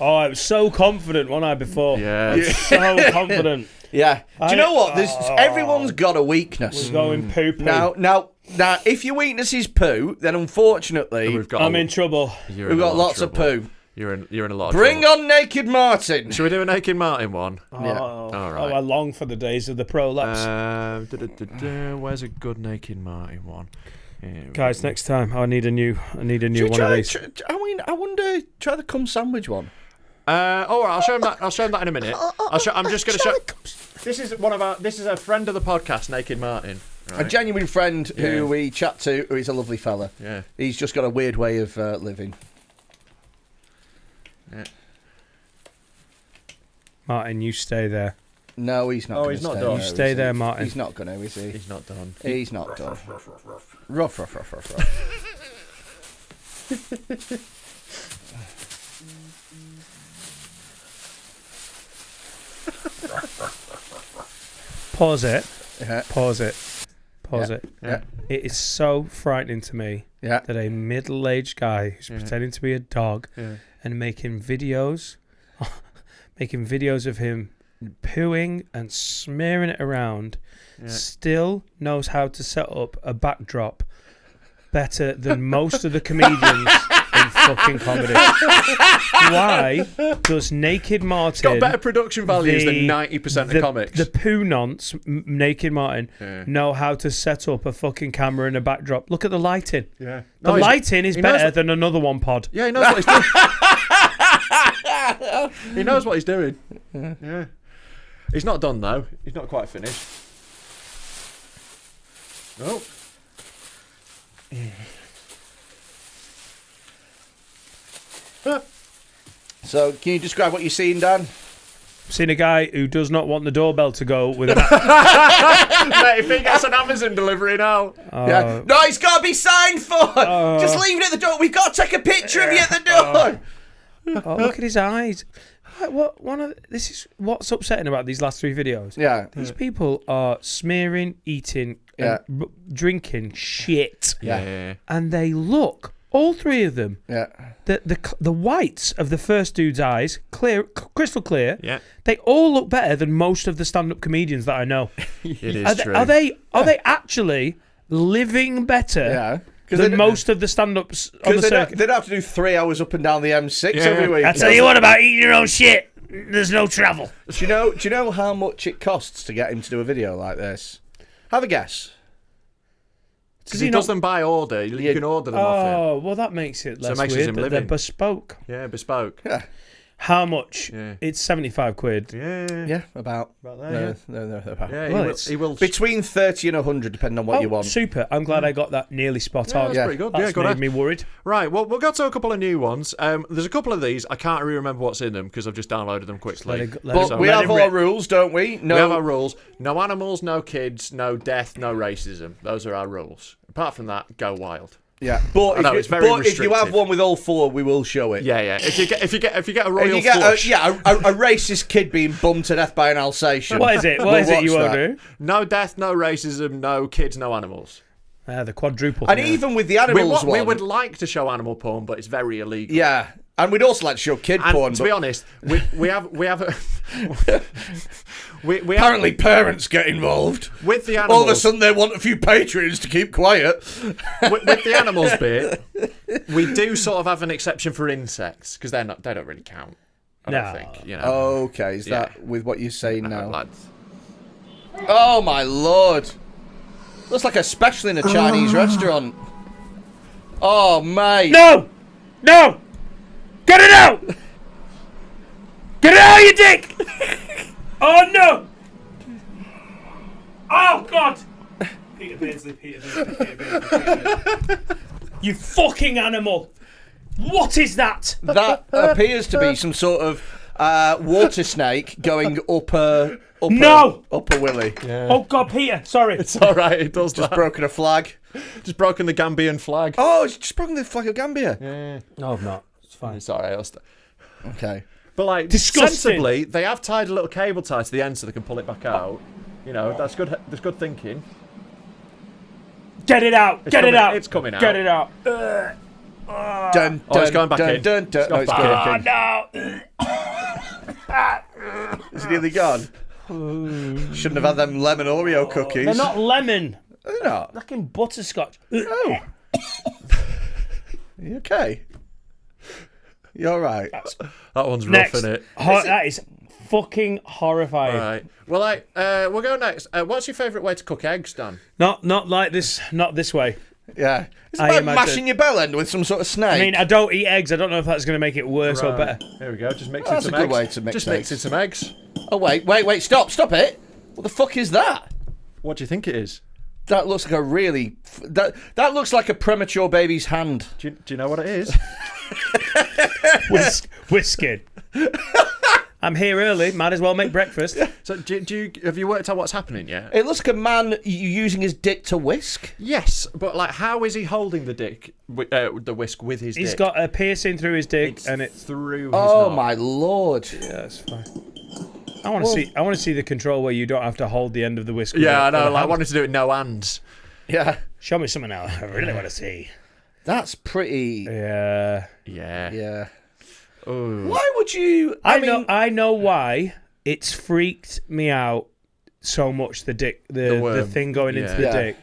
Oh, I was so confident, wasn't I, before? Yeah. yeah. So confident. Yeah. I, Do you know what? There's, oh, everyone's got a weakness. We're going poo poo. Now, now, now, if your weakness is poo, then unfortunately... We've got I'm a, in trouble. We've in got lots trouble. of poo. You're in, you're in a lot of Bring trouble. on Naked Martin! Should we do a Naked Martin one? Oh, yeah. All right. Oh, I long for the days of the prolapse. Uh, da, da, da, da. Where's a good Naked Martin one? Here Guys, next time, I need a new I need a new one try, of these. Try, I mean, I wonder, try the cum sandwich one. Uh, all right, I'll show him that. I'll show him that in a minute. I'll show, I'm just going to show... This is one of our... This is a friend of the podcast, Naked Martin. Right. A genuine friend yeah. who we chat to, who is a lovely fella. Yeah. He's just got a weird way of uh, living. Yeah. Martin, you stay there. No, he's not. Oh, he's not stay. done. You stay there, he? Martin. He's not gonna, is he? He's not done. He's not ruff, done. Ruff, ruff, ruff, ruff. Ruff, ruff, ruff, ruff, ruff. Pause it. Yeah. Pause it. Pause yeah. it. Yeah. It is so frightening to me yeah. that a middle-aged guy who's yeah. pretending to be a dog. Yeah. And making videos, making videos of him pooing and smearing it around, yeah. still knows how to set up a backdrop better than most of the comedians in fucking comedy. Why does Naked Martin... Got better production values the, than ninety percent of comics. The poo-nonce Naked Martin yeah. know how to set up a fucking camera and a backdrop. Look at the lighting. Yeah. No, the lighting is better what, than another one pod. Yeah, he knows what he's doing. He knows what he's doing. Yeah. yeah. He's not done, though. He's not quite finished. Oh. So, can you describe what you've seen, Dan? I've seen a guy who does not want the doorbell to go with an... Mate, if he gets an Amazon delivery now. Uh, yeah. No, it's got to be signed for! Uh, Just leave it at the door. We've got to take a picture yeah, of you at the door! Uh, oh, look at his eyes. What, what, one of, this is what's upsetting about these last three videos. Yeah. These people are smearing, eating, yeah. and drinking shit. Yeah. yeah. And they look... All three of them. Yeah. The the the whites of the first dude's eyes, clear, crystal clear. Yeah. They all look better than most of the stand-up comedians that I know. It is are they, true. Are they are yeah. they actually living better? Yeah. Than most of the stand-ups on the they circuit. Don't, they'd have to do three hours up and down the M six yeah. every week. I tell you what about eating your own shit. There's no travel. Do you know? Do you know how much it costs to get him to do a video like this? Have a guess. Because he, he does them by order. You yeah. can order them oh, off him. Oh, well, that makes it less so it makes weird. Him living. They're bespoke. Yeah, bespoke. Yeah. How much? Yeah. It's seventy-five quid. Yeah. Yeah, about. About there, no, yeah. No, no, no, about. Yeah, well, he, will, he will... Between thirty and a hundred, depending on what oh, you want. Super. I'm glad I got that nearly spot yeah, on. That's yeah. pretty good. That's yeah, good made act. me worried. Right, well, we'll go to a couple of new ones. Um, there's a couple of these. I can't really remember what's in them because I've just downloaded them quickly. Let it, let but so we have our rules, don't we? No. We have our rules. No animals, no kids, no death, no racism. Those are our rules. Apart from that, go wild. Yeah, but, if, know, it's very but if you have one with all four, we will show it. Yeah, yeah. If you get, if you get, if you get a royal get flush, a, yeah, a, a racist kid being bummed to death by an Alsatian. What is it? What we'll is it you want to do? No death, no racism, no kids, no animals. Uh, the quadruple. And yeah. even with the animals, we, what, one, we would like to show animal porn, but it's very illegal. Yeah. And we'd also like to show kid and porn. To but... be honest, we we have we have a, we, we apparently have, parents get involved with the animals. All of a sudden, they want a few patrons to keep quiet. With, with the animals bit, we do sort of have an exception for insects because they're not they don't really count. I no. don't think. You know. Okay, is that yeah. with what you're saying now? Lads. Oh my lord! Looks like a special in a Chinese oh. restaurant. Oh mate! No, no. Get it out! Get it out, you dick! Oh no! Oh god! Peter Beardsley, Peter Beardsley, Peter Beardsley, Peter Beardsley. You fucking animal! What is that? That appears to be some sort of uh, water snake going upper, upper, no! upper willy. Yeah. Oh god, Peter, sorry. It's alright, it does Just that. broken a flag. Just broken the Gambian flag. Oh, it's just broken the flag of Gambia. Yeah. No, I've not. Fine. It's alright, I'll stay. Okay. But, like, Disgusting. sensibly, they have tied a little cable tie to the end so they can pull it back out. You know, that's good That's good thinking. Get it out! It's Get coming, it out! It's coming out. Get it out. Uh, uh, dun, dun, oh, it's going back dun, in. Dun, dun, it's going no, back it's in. Oh, no! It's nearly gone. Shouldn't have had them lemon Oreo cookies. They're not lemon. They're not. Fucking butterscotch. Oh. You okay? You're right. That's... That one's next. rough, innit? Hor is it? That is fucking horrifying. All right. Well, I, uh, we'll go next. Uh, what's your favourite way to cook eggs, Dan? Not, not like this. Not this way. Yeah. It's about imagine... mashing your bell end with some sort of snake. I mean, I don't eat eggs. I don't know if that's going to make it worse right. or better. Here we go. Just mix well, in some eggs. That's a good way to mix Just eggs. mix in some eggs. Oh wait, wait, wait! Stop, stop it! What the fuck is that? What do you think it is? That looks like a really that that looks like a premature baby's hand. Do you, do you know what it is? Whisk, whisking. I'm here early. Might as well make breakfast. So, do, do you have you worked out what's happening yet? It looks like a man using his dick to whisk. Yes, but like, how is he holding the dick, uh, the whisk with his? He's dick? He's got a piercing through his dick, it's and it's through. Oh his my lord! Yeah, it's fine. I want to well, see. I want to see the control where you don't have to hold the end of the whisk. Yeah, I know. Like, I wanted to do it no hands. Yeah. Show me something now. I really want to see. That's pretty. Yeah. Yeah. Yeah. Ooh. Why would you? I, I mean... know. I know why. It's freaked me out so much. The dick. The the, the thing going yeah. into the yeah. dick.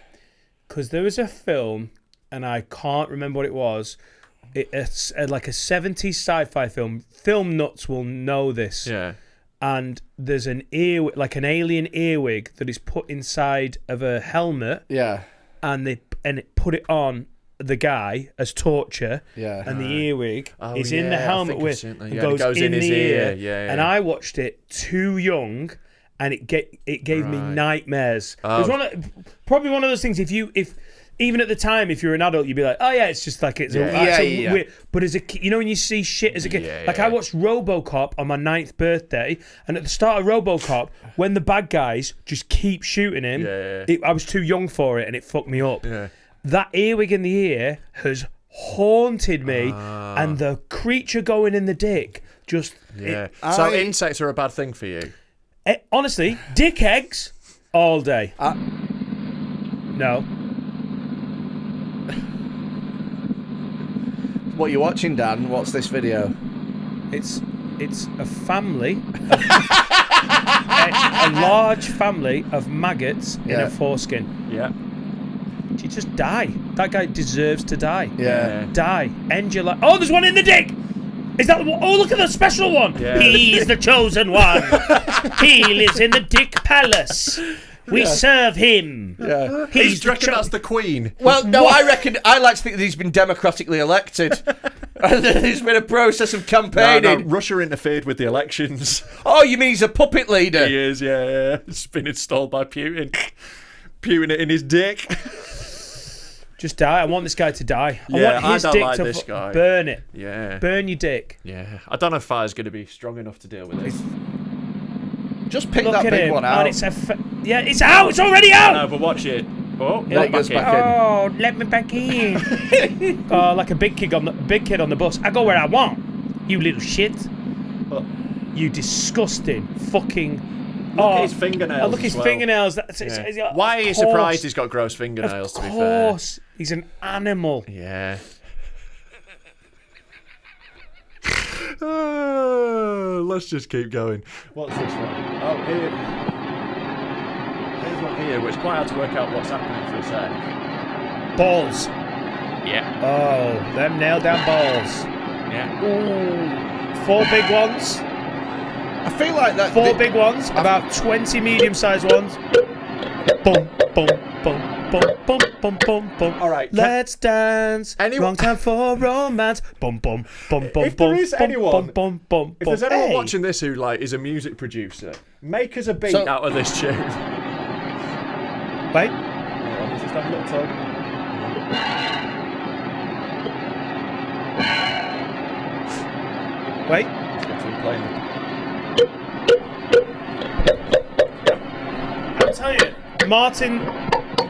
Because there was a film, and I can't remember what it was, it's a, like a seventies sci-fi film. Film nuts will know this. Yeah. And there's an ear, like an alien earwig that is put inside of a helmet. Yeah. And they and it put it on the guy as torture. Yeah. And the earwig oh, is yeah. in the helmet with yeah, and goes, it goes in, in his the ear. ear. Yeah, yeah. And I watched it too young, and it get it gave right. me nightmares. Um, it was one of, probably one of those things. If you if even at the time, if you're an adult, you'd be like, oh yeah, it's just like it's. Yeah, a, yeah, it's a, yeah. Weird. But as a kid, you know, when you see shit as a kid, yeah, like yeah. I watched Robocop on my ninth birthday, and at the start of Robocop, when the bad guys just keep shooting him, yeah, yeah. It, I was too young for it, and it fucked me up. Yeah. That earwig in the ear has haunted me, uh, and the creature going in the dick just. Yeah. It, so I, insects are a bad thing for you. It, honestly, dick eggs all day. I, no. What you watching, Dan? What's this video? It's it's a family, of, a, a large family of maggots yeah. in a foreskin. Yeah. You just die. That guy deserves to die. Yeah. Die. End your life. Oh, there's one in the dick. Is that the one? Oh, look at the special one. Yeah. He's the chosen one. He lives in the dick palace. We yeah. serve him. Yeah. He's, he's reckon that's the Queen. Well, no, what? I reckon I like to think that he's been democratically elected. And there's been a process of campaigning. No, no, Russia interfered with the elections. Oh, you mean he's a puppet leader? He is, yeah, yeah. It's been installed by Putin. Putin it in his dick. Just die. I want this guy to die. I yeah, want his I don't dick like to this guy. Burn it. Yeah. Burn your dick. Yeah. I don't know if fire's going to be strong enough to deal with this. Just pick Look that big him. one out. And it's yeah, it's out. It's already out. No, but watch it. Oh, yeah, let back in. Back in. Oh, let me back in. Oh, like a big kid on the big kid on the bus. I go where I want. You little shit. Oh. You disgusting fucking. Look oh, at his fingernails. Oh, look at his well. fingernails. That's, yeah. it's, it's, Why are you surprised he's got gross fingernails? Of course, to be fair. He's an animal. Yeah. Uh, let's just keep going. What's this one? Oh, here. Here's one here, which is quite hard to work out what's happening for a sec. Balls. Yeah. Oh, them nailed down balls. Yeah. Ooh. Four big ones. I feel like that. Four big ones, about twenty medium-sized ones. Boom, boom, boom. Bum, bum, bum, bum, bum. All right. Let's dance. Anyone? Long time for romance. Bum, bum, bum, bum, if there is bum, anyone, bum, bum, bum, bum, if there's anyone hey. watching this who like is a music producer, make us a beat so, out of this tune. Wait. Let's just have a little talk. Wait. Let's get some playing. I'll tell you, Martin.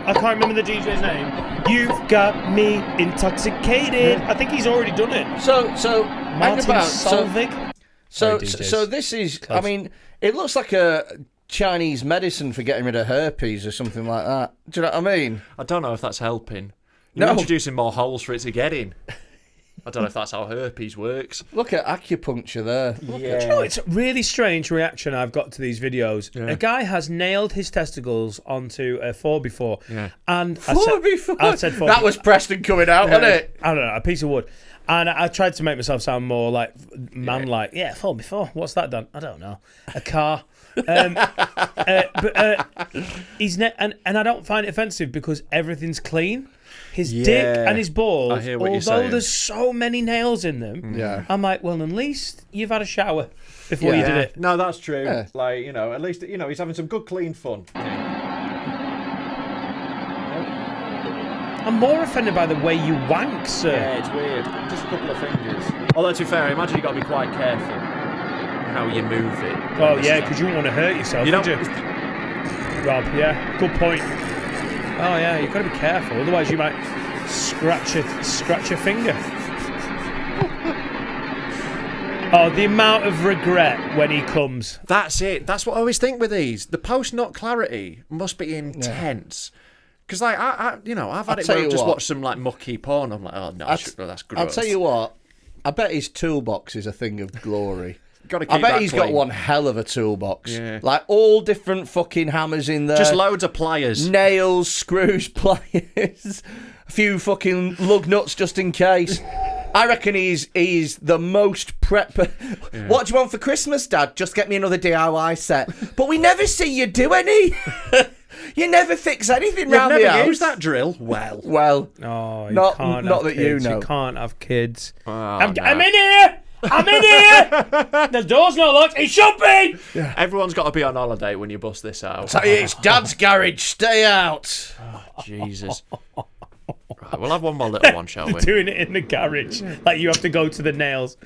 I can't remember the D J's name. You've got me intoxicated. I think he's already done it. So, so Martin about, Solvig. So, Sorry, so, so this is. Close. I mean, it looks like a Chinese medicine for getting rid of herpes or something like that. Do you know what I mean? I don't know if that's helping. You're no. introducing more holes for it to get in. I don't know if that's how herpes works. Look at acupuncture there. Look yeah. at... Do you know, it's a really strange reaction I've got to these videos. Yeah. A guy has nailed his testicles onto a four by four. Yeah. And four by four? I said four by four. That was Preston coming out, yeah. wasn't it? I don't know, a piece of wood. And I, I tried to make myself sound more like man-like. Yeah, yeah, four by four. What's that done? I don't know. A car. um, uh, but uh, he's ne and and I don't find it offensive because everything's clean. His yeah. dick and his balls, I hear what although you're saying. There's so many nails in them, yeah. I'm like, well, at least you've had a shower before yeah. you did it. No, that's true. Yeah. Like, you know, at least you know he's having some good clean fun. I'm more offended by the way you wank, sir. Yeah, it's weird. Just a couple of fingers. Although, to be fair, I imagine you've got to be quite careful how you move it. Oh yeah, because you wouldn't want to hurt yourself, you would you? Rob, yeah, good point. Oh yeah, you've got to be careful, otherwise you might scratch a, scratch a finger. Oh, the amount of regret when he comes. That's it, that's what I always think with these. The post-nut clarity must be intense. Yeah. Because, like, I, I, you know, I've had I'll it where I've just what. watched some, like, mucky porn. I'm like, oh no, should, oh, that's gross. I'll tell you what, I bet his toolbox is a thing of glory. Gotta keep I bet he's clean. got one hell of a toolbox. Yeah. Like all different fucking hammers in there. Just loads of pliers. Nails, screws, pliers. A few fucking lug nuts just in case. I reckon he's he's the most prep. Yeah. What do you want for Christmas, Dad? Just get me another D I Y set. But we never see you do any. You never fix anything You've round never the house. Use that drill. Well, well, oh, you not can't not that kids. you know. You can't have kids. Oh, I'm, nah. I'm in here. I'm in here. The door's not locked. It should be. Yeah. Everyone's got to be on holiday when you bust this out. So it's Dad's garage. Stay out. Oh, Jesus. Right, we'll have one more little one, shall we? Doing it in the garage, like you have to go to the nails.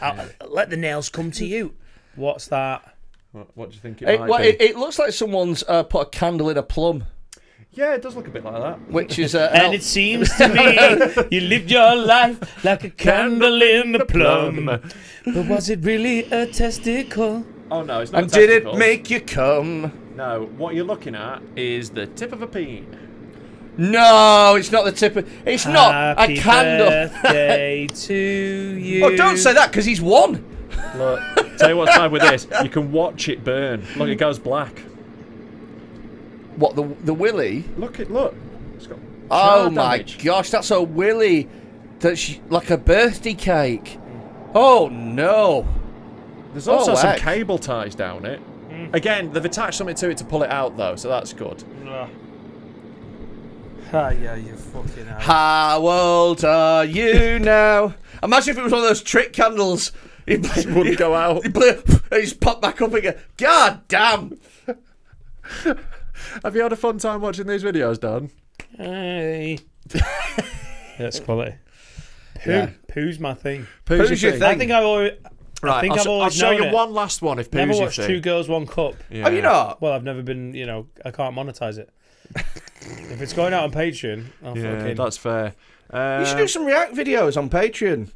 I'll, let the nails come to you. What's that? What, what do you think it, it might well, be? It, it looks like someone's uh, put a candle in a plum. Yeah, it does look a bit like that. Which is, uh, and it seems to me you lived your life like a candle in the plum. But was it really a testicle? Oh no, it's not. And a did testicle. It make you come? No, what you're looking at is the tip of a peen. No, it's not the tip of... It's Happy not a candle. Birthday to you. Oh, don't say that, because he's won. Look, tell you what's bad with this. You can watch it burn. Look, it goes black. What, the the willy? Look, it look. It's got oh, my damage. Gosh, that's a willy. That's like a birthday cake. Oh, no. There's also oh, some heck. cable ties down it. Mm. Again, they've attached something to it to pull it out, though, so that's good. Yeah. Ah, yeah, you fucking out. How old are you now? Imagine if it was one of those trick candles. It wouldn't he, go out. It blew, it just popped back up again. God damn. Have you had a fun time watching these videos, Dan? Hey. That's quality. Poo. Yeah. Poo's my thing. Poo's, Poo's your thing. thing. I think I've always... Right, I think I'll, I've always I'll show you it. one last one if Poo's your thing. Never watched Two Girls, One Cup. Yeah. Have you not? Well, I've never been, you know, I can't monetize it. If it's going out on Patreon, I'll yeah, fucking... that's fair. Uh, you should do some React videos on Patreon.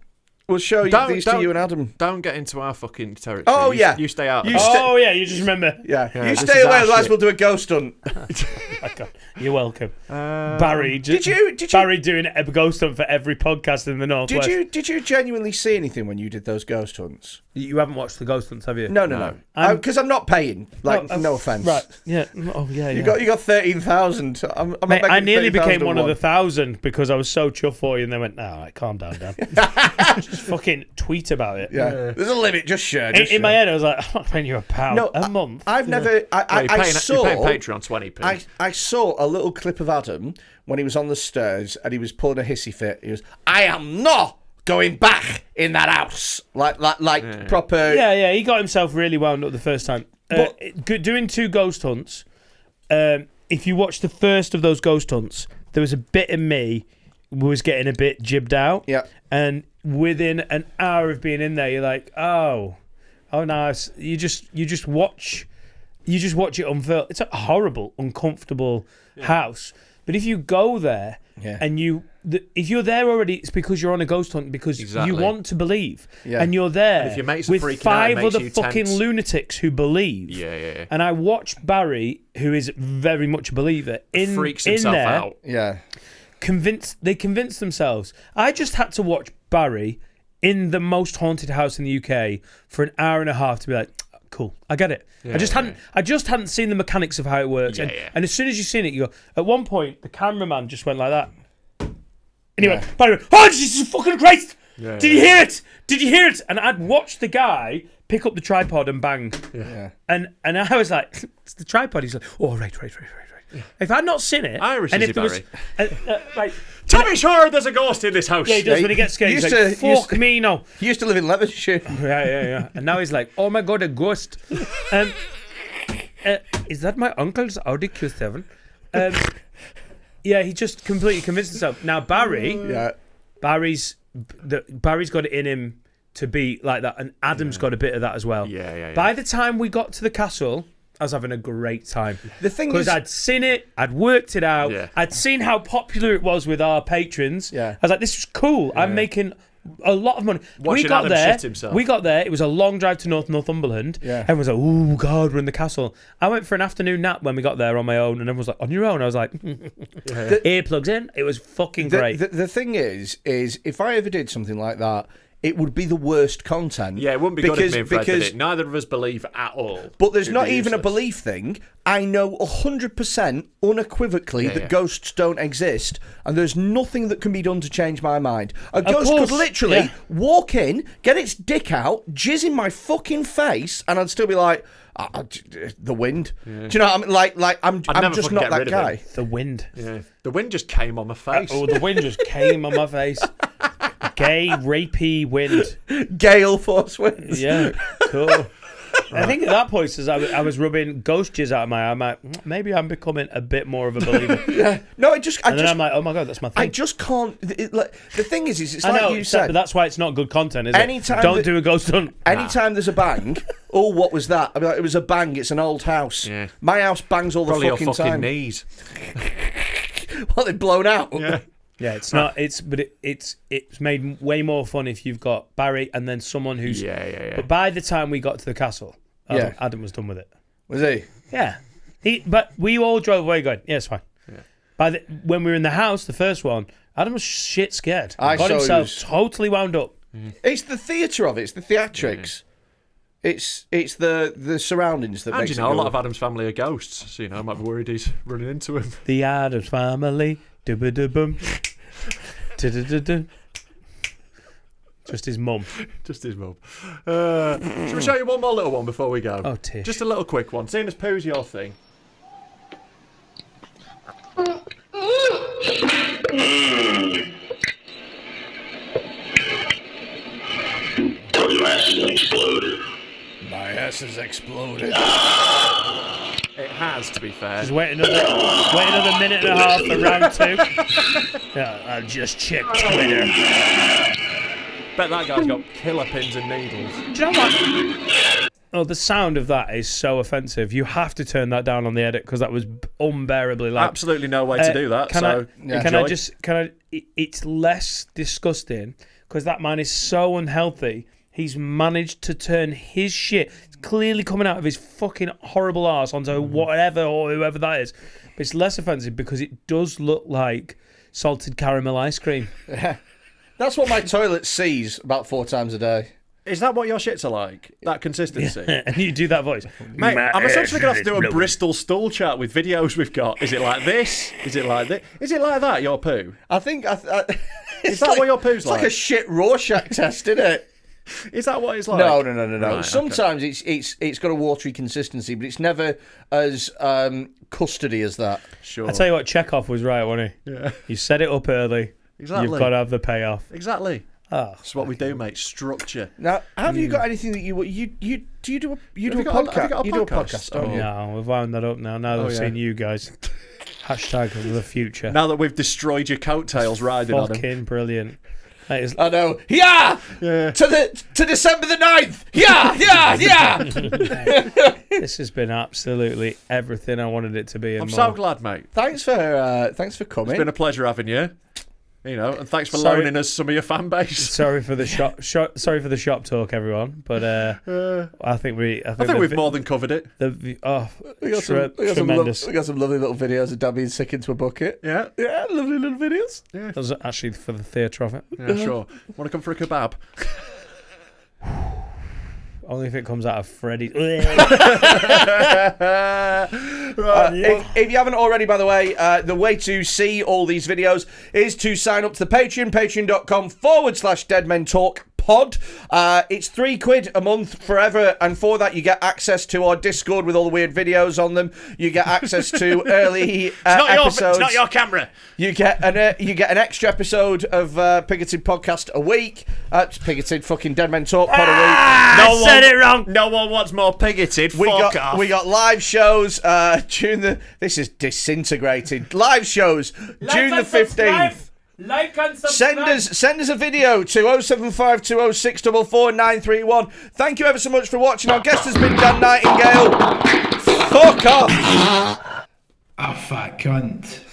We'll show you these to you and Adam. Don't get into our fucking territory. Oh, yeah. You, you stay out. You oh, yeah, you just remember. Yeah, yeah you stay away, otherwise shit. we'll do a ghost hunt. Oh, you're welcome. Um, Barry did you, did you, Barry doing a ghost hunt for every podcast in the Northwest. Did you, did you genuinely see anything when you did those ghost hunts? You haven't watched the ghost hunts, have you? No, no, no. Because I'm, I'm not paying. Like, no, no offence. Right, yeah. Oh, yeah, yeah. You got, you got thirteen thousand. I'm, I'm Mate, I nearly became one of the thousand because I was so chuffy and they went, nah, right, calm down, Dan. Fucking tweet about it. Yeah, yeah. There's a limit. Just share. Just in, share. in my head, I was like, I'm not paying you a pound no, a I, month. I've never. I, I, yeah, I paying, saw. Patreon twenty p. I, I saw a little clip of Adam when he was on the stairs and he was pulling a hissy fit. He was, I am not going back in that house. Like, like, like yeah. proper. Yeah, yeah. He got himself really wound up the first time. Uh, but doing two ghost hunts. Um, if you watch the first of those ghost hunts, there was a bit of me was getting a bit jibbed out. Yeah, and. Within an hour of being in there, you're like, oh, oh nice. You just you just watch, you just watch it unfurl. It's a horrible, uncomfortable yeah. house. But if you go there yeah. and you, the, if you're there already, it's because you're on a ghost hunt because exactly. you want to believe, yeah. and you're there and if your mates with five out, other fucking tense. lunatics who believe. Yeah, yeah, yeah. And I watched Barry, who is very much a believer, in freaks in himself there, out. Yeah. Convinced they convinced themselves. I just had to watch Barry in the most haunted house in the U K for an hour and a half to be like, cool, I get it. Yeah, I just hadn't yeah. I just hadn't seen the mechanics of how it works. Yeah, and, yeah. and as soon as you've seen it, you go, at one point the cameraman just went like that. Anyway, yeah. Barry went, oh Jesus fucking Christ! Yeah, Did yeah. you hear it? Did you hear it? And I'd watched the guy pick up the tripod and bang. Yeah. And and I was like, it's the tripod. He's like, oh right, right, right, right. Yeah. If I'd not seen it, Irish and if there Barry. was, uh, uh, like, Tommy Shore, there's a ghost in this house. Yeah, he does yeah, when he gets scared. He he's like, to, fuck used, me, no. He used to live in Levenshulme. Yeah, yeah, yeah. And now he's like, oh my god, a ghost. Um, uh, is that my uncle's Audi Q seven? Um, yeah, he just completely convinced himself. Now Barry, yeah, Barry's, the, Barry's got it in him to be like that, and Adam's yeah. got a bit of that as well. Yeah, yeah, yeah. By the time we got to the castle. I was having a great time. The thing is, because I'd seen it, I'd worked it out, yeah. I'd seen how popular it was with our patrons. Yeah. I was like, "This is cool. Yeah. I'm making a lot of money." Watching we got Adam there. Shit himself. We got there. It was a long drive to North Northumberland. Yeah. Everyone was like, "Oh God, we're in the castle." I went for an afternoon nap when we got there on my own, and everyone was like, "On your own?" I was like, yeah. "Earplugs in." It was fucking the, great. The, the thing is, is if I ever did something like that, it would be the worst content. Yeah, it wouldn't be because, good if me and Fred because, did it. Neither of us believe at all. But there's not even useless. a belief thing. I know one hundred percent unequivocally yeah, that yeah. ghosts don't exist, and there's nothing that can be done to change my mind. A of ghost course. could literally yeah. walk in, get its dick out, jizz in my fucking face, and I'd still be like, oh, the wind. Yeah. Do you know what I mean? Like, like I'm, I'm just not that guy. The wind. Yeah. The wind just came on my face. Oh, the wind just came on my face. Gay, rapey wind. Gale force winds. Yeah, cool. I think at that point, as I, I was rubbing ghost jizz out of my eye, I'm like, maybe I'm becoming a bit more of a believer. Yeah. No, I just... I and then just, I'm like, oh my God, that's my thing. I just can't... It, like, the thing is, is it's I like know, you said... But that's why it's not good content, is anytime it? Don't that, do a ghost hunt. Anytime nah. there's a bang, oh, what was that? I mean, like, it was a bang, it's an old house. Yeah. My house bangs all Probably the fucking, your fucking time. knees. Well, they've blown out. Yeah. Yeah, it's not. It's but it, it's it's made way more fun if you've got Barry and then someone who's. Yeah, yeah, yeah. But by the time we got to the castle, Adam, yeah. Adam was done with it. Was he? Yeah. He. But we all drove away going, yeah, it's fine. Yeah. By the when we were in the house, the first one, Adam was shit scared. I got himself was... totally wound up. Mm. It's the theatre of it. It's the theatrics. Yeah. It's it's the the surroundings that. And makes you know, it a lot of Adam's family are ghosts, so you know, I might be worried he's running into him. The Adams family. Just his mum. Just his mum. Uh, shall we show you one more little one before we go? Oh, Tish. Just a little quick one. Seeing as Pooh's your thing. Tell your ass is exploded. My ass has exploded. It has, to be fair. Just wait another, wait another minute and a half for round two. Yeah, I'll just check Twitter. Bet that guy's got killer pins and needles. Do you know what? Oh, the sound of that is so offensive. You have to turn that down on the edit because that was unbearably loud. Absolutely no way to uh, do that. Can so I, yeah, can enjoy. I just? Can I? It, it's less disgusting because that man is so unhealthy. He's managed to turn his shit. It's clearly coming out of his fucking horrible arse onto whatever or whoever that is. But it's less offensive because it does look like salted caramel ice cream. Yeah. That's what my toilet sees about four times a day. Is that what your shits are like? That consistency? Yeah. And you do that voice. Mate, my I'm essentially going to have to do a lovely. Bristol stool chart with videos we've got. Is it like this? Is it like this? Is it like that, your poo? I think... I th I is that like, what your poo's it's like? It's like a shit Rorschach test, isn't it? Is that what it's like? No, no, no, no, no. Right, Sometimes okay. it's it's it's got a watery consistency, but it's never as um, custardy as that. Sure. I tell you what, Chekhov was right, wasn't he? Yeah. You set it up early. Exactly. You've got to have the payoff. Exactly. Oh, that's what we do, mate. Structure. Now, have mm. you got anything that you you you do you do a you have do a podcast? A, a podcast? You do a podcast. Oh, oh yeah. No, we've wound that up now. Now that oh, I've yeah. seen you guys. Hashtag of the future. Now that we've destroyed your coattails, riding on them. Fucking brilliant. Is... I know. Yeah! yeah! To the to December the ninth! Yeah! Yeah! Yeah! This has been absolutely everything I wanted it to be. And I'm more. so glad, mate. Thanks for uh, thanks for coming. It's been a pleasure having you. You know, and thanks for sorry. loaning us some of your fan base. Sorry for the shop, shop sorry for the shop talk, everyone. But uh, uh, I think we I think, I think we've more than covered it. The, oh, we got some, we got tremendous. Some lo we got some lovely little videos of Damien sick into a bucket. Yeah. Yeah, lovely little videos. Yeah. That was actually for the theatre of it. Yeah, sure. Wanna come for a kebab? Only if it comes out of Freddy. Right. if, if you haven't already, by the way, uh, the way to see all these videos is to sign up to the Patreon, patreon.com forward slash Dead Men Talk Pod. Uh, it's three quid a month forever, and for that you get access to our Discord with all the weird videos on them. You get access to early uh, it's not episodes. Your, it's not your camera. You get an uh, you get an extra episode of uh, Pigoted Podcast a week. Uh, Pigoted fucking Dead Men Talk Pod ah, a week. No one. It wrong. No one wants more Pigoted. We Fuck got off. we got live shows. Uh, June the this is disintegrated. Live shows like June the fifteenth. Like and subscribe. Send us send us a video to oh seven five two oh six four four nine three one. Thank you ever so much for watching. Our guest has been Dan Nightingale. Fuck off. A fat cunt.